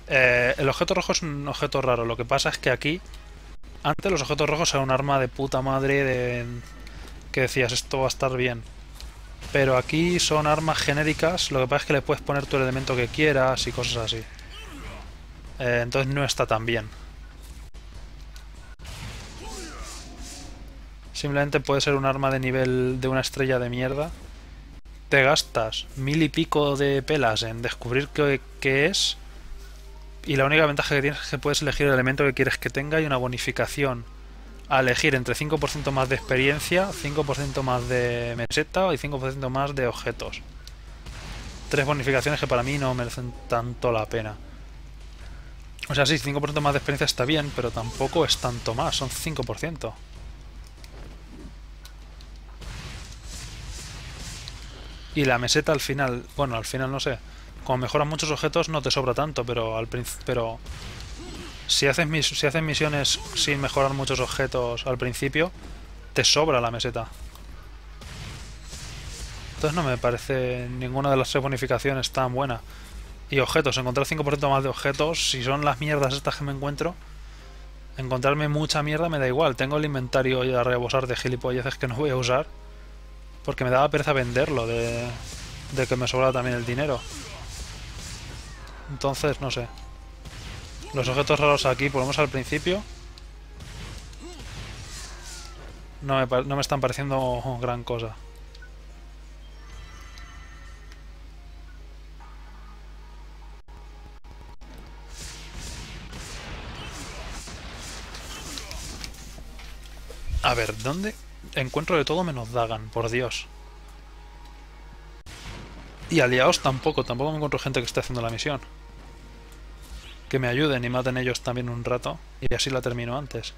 Eh, el objeto rojo es un objeto raro. Lo que pasa es que aquí... Antes los objetos rojos eran un arma de puta madre de... Que decías, esto va a estar bien. Pero aquí son armas genéricas, lo que pasa es que le puedes poner tu elemento que quieras y cosas así. Eh, entonces no está tan bien. Simplemente puede ser un arma de nivel de una estrella de mierda. Te gastas mil y pico de pelas en descubrir qué, qué es. Y la única ventaja que tienes es que puedes elegir el elemento que quieres que tenga y una bonificación. A elegir entre cinco por ciento más de experiencia, cinco por ciento más de meseta y cinco por ciento más de objetos. Tres bonificaciones que para mí no merecen tanto la pena. O sea, sí, cinco por ciento más de experiencia está bien, pero tampoco es tanto más, son cinco por ciento. Y la meseta al final, bueno, al final no sé. Cuando mejoras muchos objetos no te sobra tanto, pero al principio... Pero... Si haces, mis, si haces misiones sin mejorar muchos objetos al principio, te sobra la meseta. Entonces no me parece ninguna de las tres bonificaciones tan buena. Y objetos, encontrar cinco por ciento más de objetos, si son las mierdas estas que me encuentro, encontrarme mucha mierda me da igual. Tengo el inventario ya a rebosar de gilipolleces que no voy a usar, porque me daba pereza venderlo, de, de que me sobra también el dinero. Entonces, no sé. Los objetos raros aquí, por lo menos al principio, no me, no me están pareciendo gran cosa. A ver, ¿dónde encuentro de todo menos Dagan? Por Dios. Y aliados tampoco, tampoco me encuentro gente que esté haciendo la misión. Que me ayuden y maten ellos también un rato. Y así la termino antes.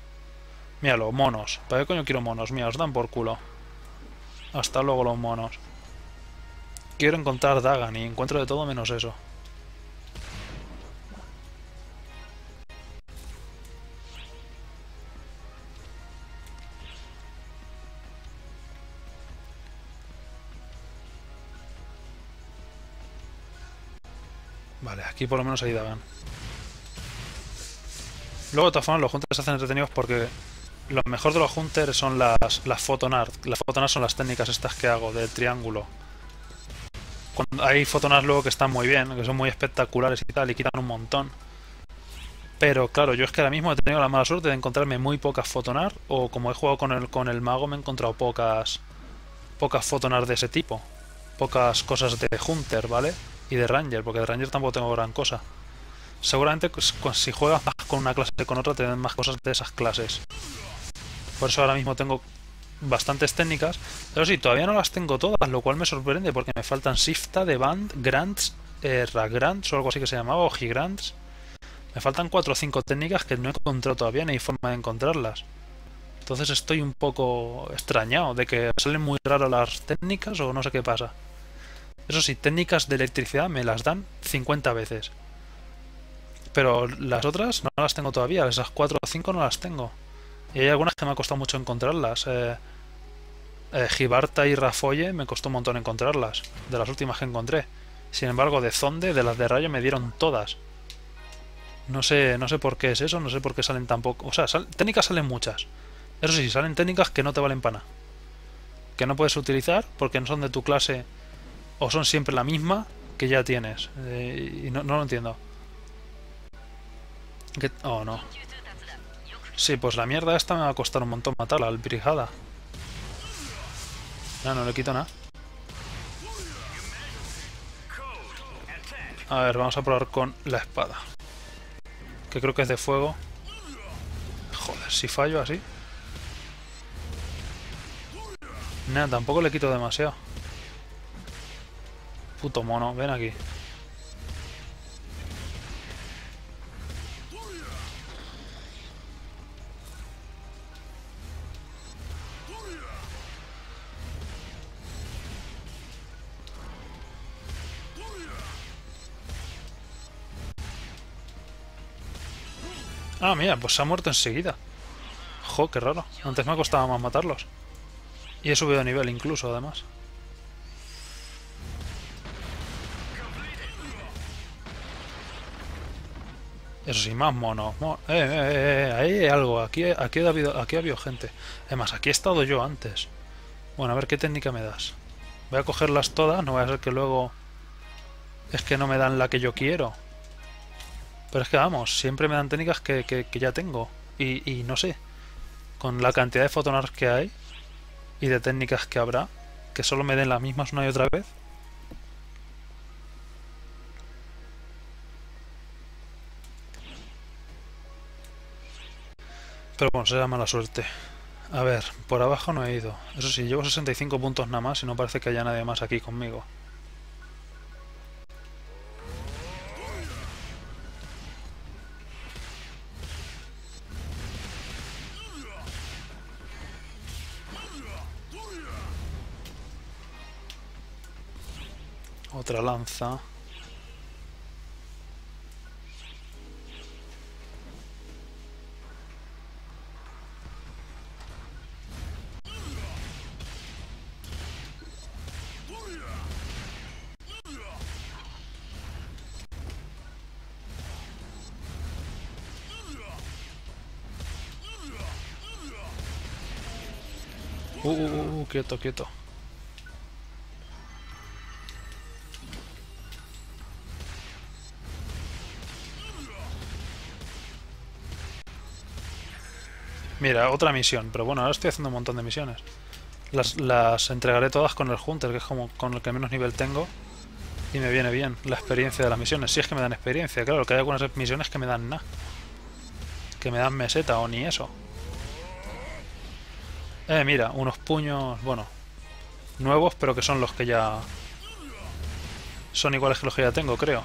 Míralo, monos. ¿Para qué coño quiero monos? Mira, os dan por culo. Hasta luego los monos. Quiero encontrar Dagan y encuentro de todo menos eso. Vale, aquí por lo menos hay Dagan. Luego, de todas formas, los Hunters se hacen entretenidos porque lo mejor de los Hunters son las, las Photon Arts. Las Photon Arts son las técnicas estas que hago, de triángulo. Cuando hay Photon Arts luego que están muy bien, que son muy espectaculares y tal, y quitan un montón. Pero claro, yo es que ahora mismo he tenido la mala suerte de encontrarme muy pocas Photon Arts, o como he jugado con el, con el mago me he encontrado pocas, pocas Photon Arts de ese tipo. Pocas cosas de Hunter, ¿vale? y de Ranger, porque de Ranger tampoco tengo gran cosa. Seguramente si juegas más con una clase que con otra te dan más cosas de esas clases. Por eso ahora mismo tengo bastantes técnicas, pero sí, todavía no las tengo todas, lo cual me sorprende porque me faltan Shifta, Devan, Grants, eh, Ragrants o algo así que se llamaba, o Gigrants. Me faltan cuatro o cinco técnicas que no he encontrado todavía, ni hay forma de encontrarlas. Entonces estoy un poco extrañado de que salen muy raro las técnicas o no sé qué pasa. Eso sí, técnicas de electricidad me las dan cincuenta veces. Pero las otras no las tengo todavía, esas cuatro o cinco no las tengo. Y hay algunas que me ha costado mucho encontrarlas. Eh, eh, Rabarta y Rafoye me costó un montón encontrarlas, de las últimas que encontré. Sin embargo, de Zonde, de las de rayo, me dieron todas. No sé, no sé por qué es eso, no sé por qué salen tampoco. O sea, sal, técnicas salen muchas. Eso sí, salen técnicas que no te valen para nada. Que no puedes utilizar porque no son de tu clase o son siempre la misma que ya tienes. Eh, y no, no lo entiendo. ¿Qué? Oh, no. Sí, pues la mierda esta me va a costar un montón matarla, al Brijada. No, no le quito nada. A ver, vamos a probar con la espada. Que creo que es de fuego. Joder, si fallo así. Nada, tampoco le quito demasiado. Puto mono, ven aquí. Ah, mira, pues se ha muerto enseguida. Jo, qué raro. Antes me costaba más matarlos. Y he subido de nivel incluso, además. Eso sí, más mono. Mon eh, eh, eh, ahí hay algo. Aquí, aquí, ha habido, aquí ha habido gente. Además, aquí he estado yo antes. Bueno, a ver qué técnica me das. Voy a cogerlas todas. No voy a ser que luego... Es que no me dan la que yo quiero. Pero es que vamos, siempre me dan técnicas que, que, que ya tengo. Y, y no sé, con la cantidad de Photon Arts que hay y de técnicas que habrá, que solo me den las mismas una y otra vez. Pero bueno, será mala suerte. A ver, por abajo no he ido. Eso sí, llevo sesenta y cinco puntos nada más y no parece que haya nadie más aquí conmigo. Otra lanza. Uh, uh, uh, quieto, quieto. Mira, otra misión, pero bueno, ahora estoy haciendo un montón de misiones. Las, las entregaré todas con el Hunter, que es como con el que menos nivel tengo. Y me viene bien la experiencia de las misiones. Si es que me dan experiencia, claro, que hay algunas misiones que me dan nada. Que me dan meseta o ni eso. Eh, mira, unos puños, bueno, nuevos, pero que son los que ya... Son iguales que los que ya tengo, creo.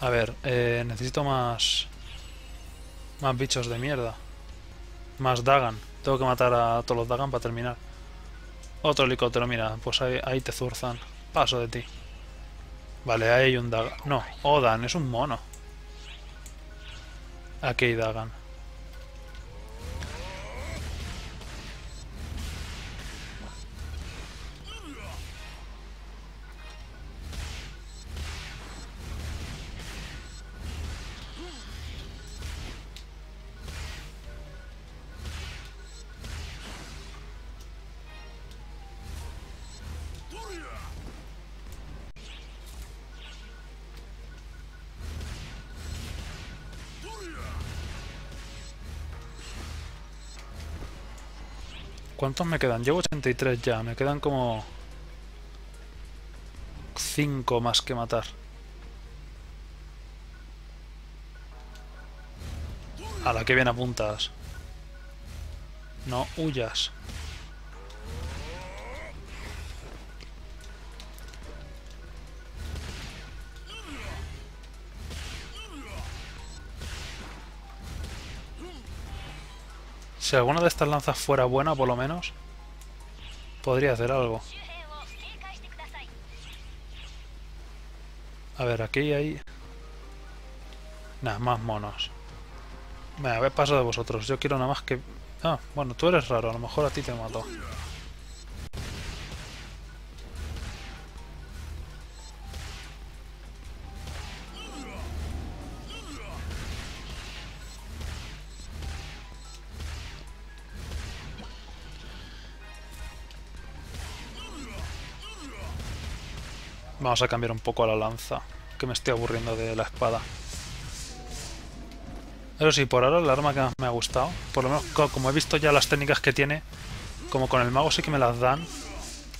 A ver, eh, necesito más... Más bichos de mierda. Más Dagan. Tengo que matar a todos los Dagan para terminar. Otro helicóptero, mira. Pues ahí, ahí te zurzan. Paso de ti. Vale, ahí hay un Dagan. No, Odan, es un mono. Aquí hay Dagan. ¿Cuántos me quedan? Llevo ochenta y tres ya, me quedan como cinco más que matar. A la que bien apuntas. No huyas. Si alguna de estas lanzas fuera buena, por lo menos, podría hacer algo. A ver, aquí hay... Nada, más monos. Me habéis pasado de vosotros. Yo quiero nada más que... Ah, bueno, tú eres raro. A lo mejor a ti te mato. Vamos a cambiar un poco a la lanza, que me estoy aburriendo de la espada. Eso sí, por ahora el arma que más me ha gustado, por lo menos como he visto ya las técnicas que tiene, como con el mago sí que me las dan,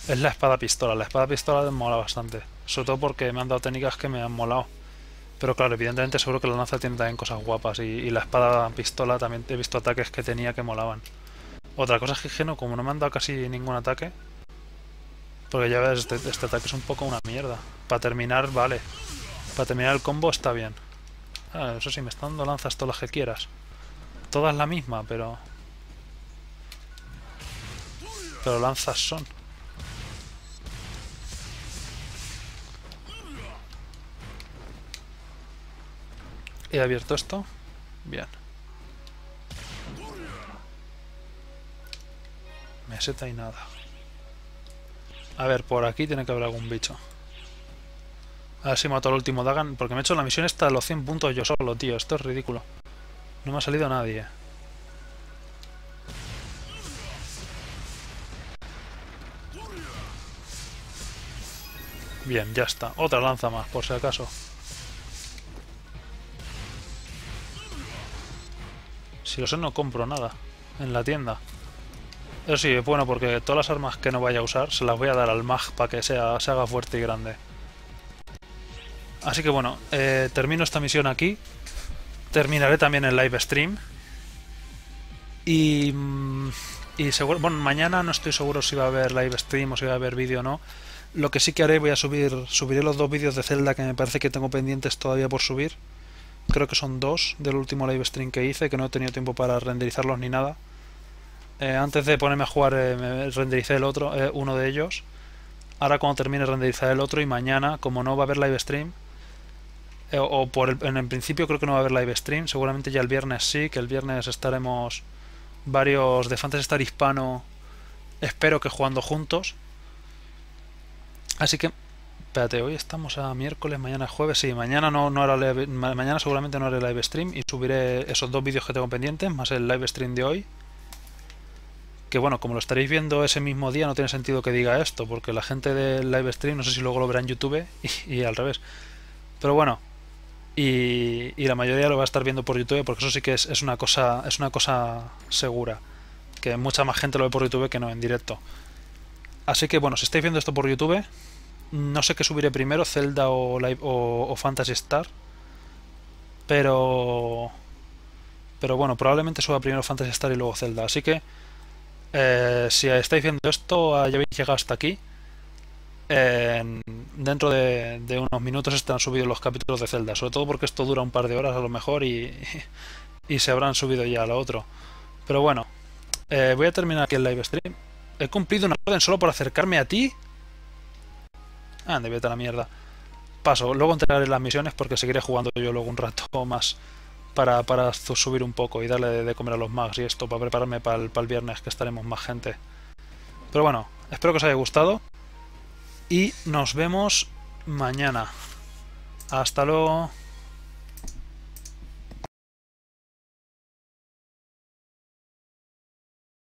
es la espada pistola. La espada pistola me mola bastante, sobre todo porque me han dado técnicas que me han molado. Pero claro, evidentemente seguro que la lanza tiene también cosas guapas y, y la espada pistola también he visto ataques que tenía que molaban. Otra cosa es que no, como no me han dado casi ningún ataque, porque ya ves, este, este ataque es un poco una mierda. Para terminar, vale. Para terminar el combo está bien. Ah, eso sí, me están dando lanzas todas las que quieras. Todas la misma, pero... Pero lanzas son. He abierto esto. Bien. Meseta y nada. A ver, por aquí tiene que haber algún bicho. A ver si mato al último Dagan, porque me he hecho la misión esta de los cien puntos yo solo, tío. Esto es ridículo. No me ha salido nadie. Bien, ya está. Otra lanza más, por si acaso. Si lo sé, no compro nada en la tienda. Eso sí, es bueno porque todas las armas que no vaya a usar se las voy a dar al mag para que sea, se haga fuerte y grande. Así que bueno, eh, termino esta misión aquí. Terminaré también el live stream. Y, y seguro, bueno, mañana no estoy seguro si va a haber live stream o si va a haber vídeo o no. Lo que sí que haré, voy a subir, subiré los dos vídeos de Zelda que me parece que tengo pendientes todavía por subir. Creo que son dos del último live stream que hice, que no he tenido tiempo para renderizarlos ni nada. Eh, antes de ponerme a jugar eh, me rendericé el otro, eh, uno de ellos. Ahora cuando termine renderizaré el otro y mañana, como no va a haber live stream, eh, o por el, en el principio creo que no va a haber live stream, seguramente ya el viernes sí, que el viernes estaremos varios de Phantasy Star hispano, espero que jugando juntos. Así que, espérate, hoy estamos a miércoles, mañana es jueves, sí, mañana, no, no hará live, mañana seguramente no haré live stream y subiré esos dos vídeos que tengo pendientes, más el live stream de hoy. Que bueno, como lo estaréis viendo ese mismo día, no tiene sentido que diga esto, porque la gente del live stream, no sé si luego lo verá en YouTube y, y al revés. Pero bueno, y, y la mayoría lo va a estar viendo por YouTube, porque eso sí que es, es una cosa es una cosa segura. Que mucha más gente lo ve por YouTube que no en directo. Así que bueno, si estáis viendo esto por YouTube, no sé qué subiré primero, Zelda o, live, o, o Phantasy Star. Pero... Pero bueno, probablemente suba primero Phantasy Star y luego Zelda, así que... Eh, si estáis viendo esto, ya habéis llegado hasta aquí. Eh, dentro de, de unos minutos estarán subidos los capítulos de Zelda, sobre todo porque esto dura un par de horas a lo mejor y, y se habrán subido ya a lo otro. Pero bueno, eh, voy a terminar aquí el live stream. He cumplido una orden solo por acercarme a ti. Ah, de vete a la mierda. Paso, luego entregaré las misiones porque seguiré jugando yo luego un rato más. Para, para subir un poco y darle de, de comer a los mags y esto, para prepararme para el, para el viernes, que estaremos más gente. Pero bueno, espero que os haya gustado y nos vemos mañana. Hasta luego.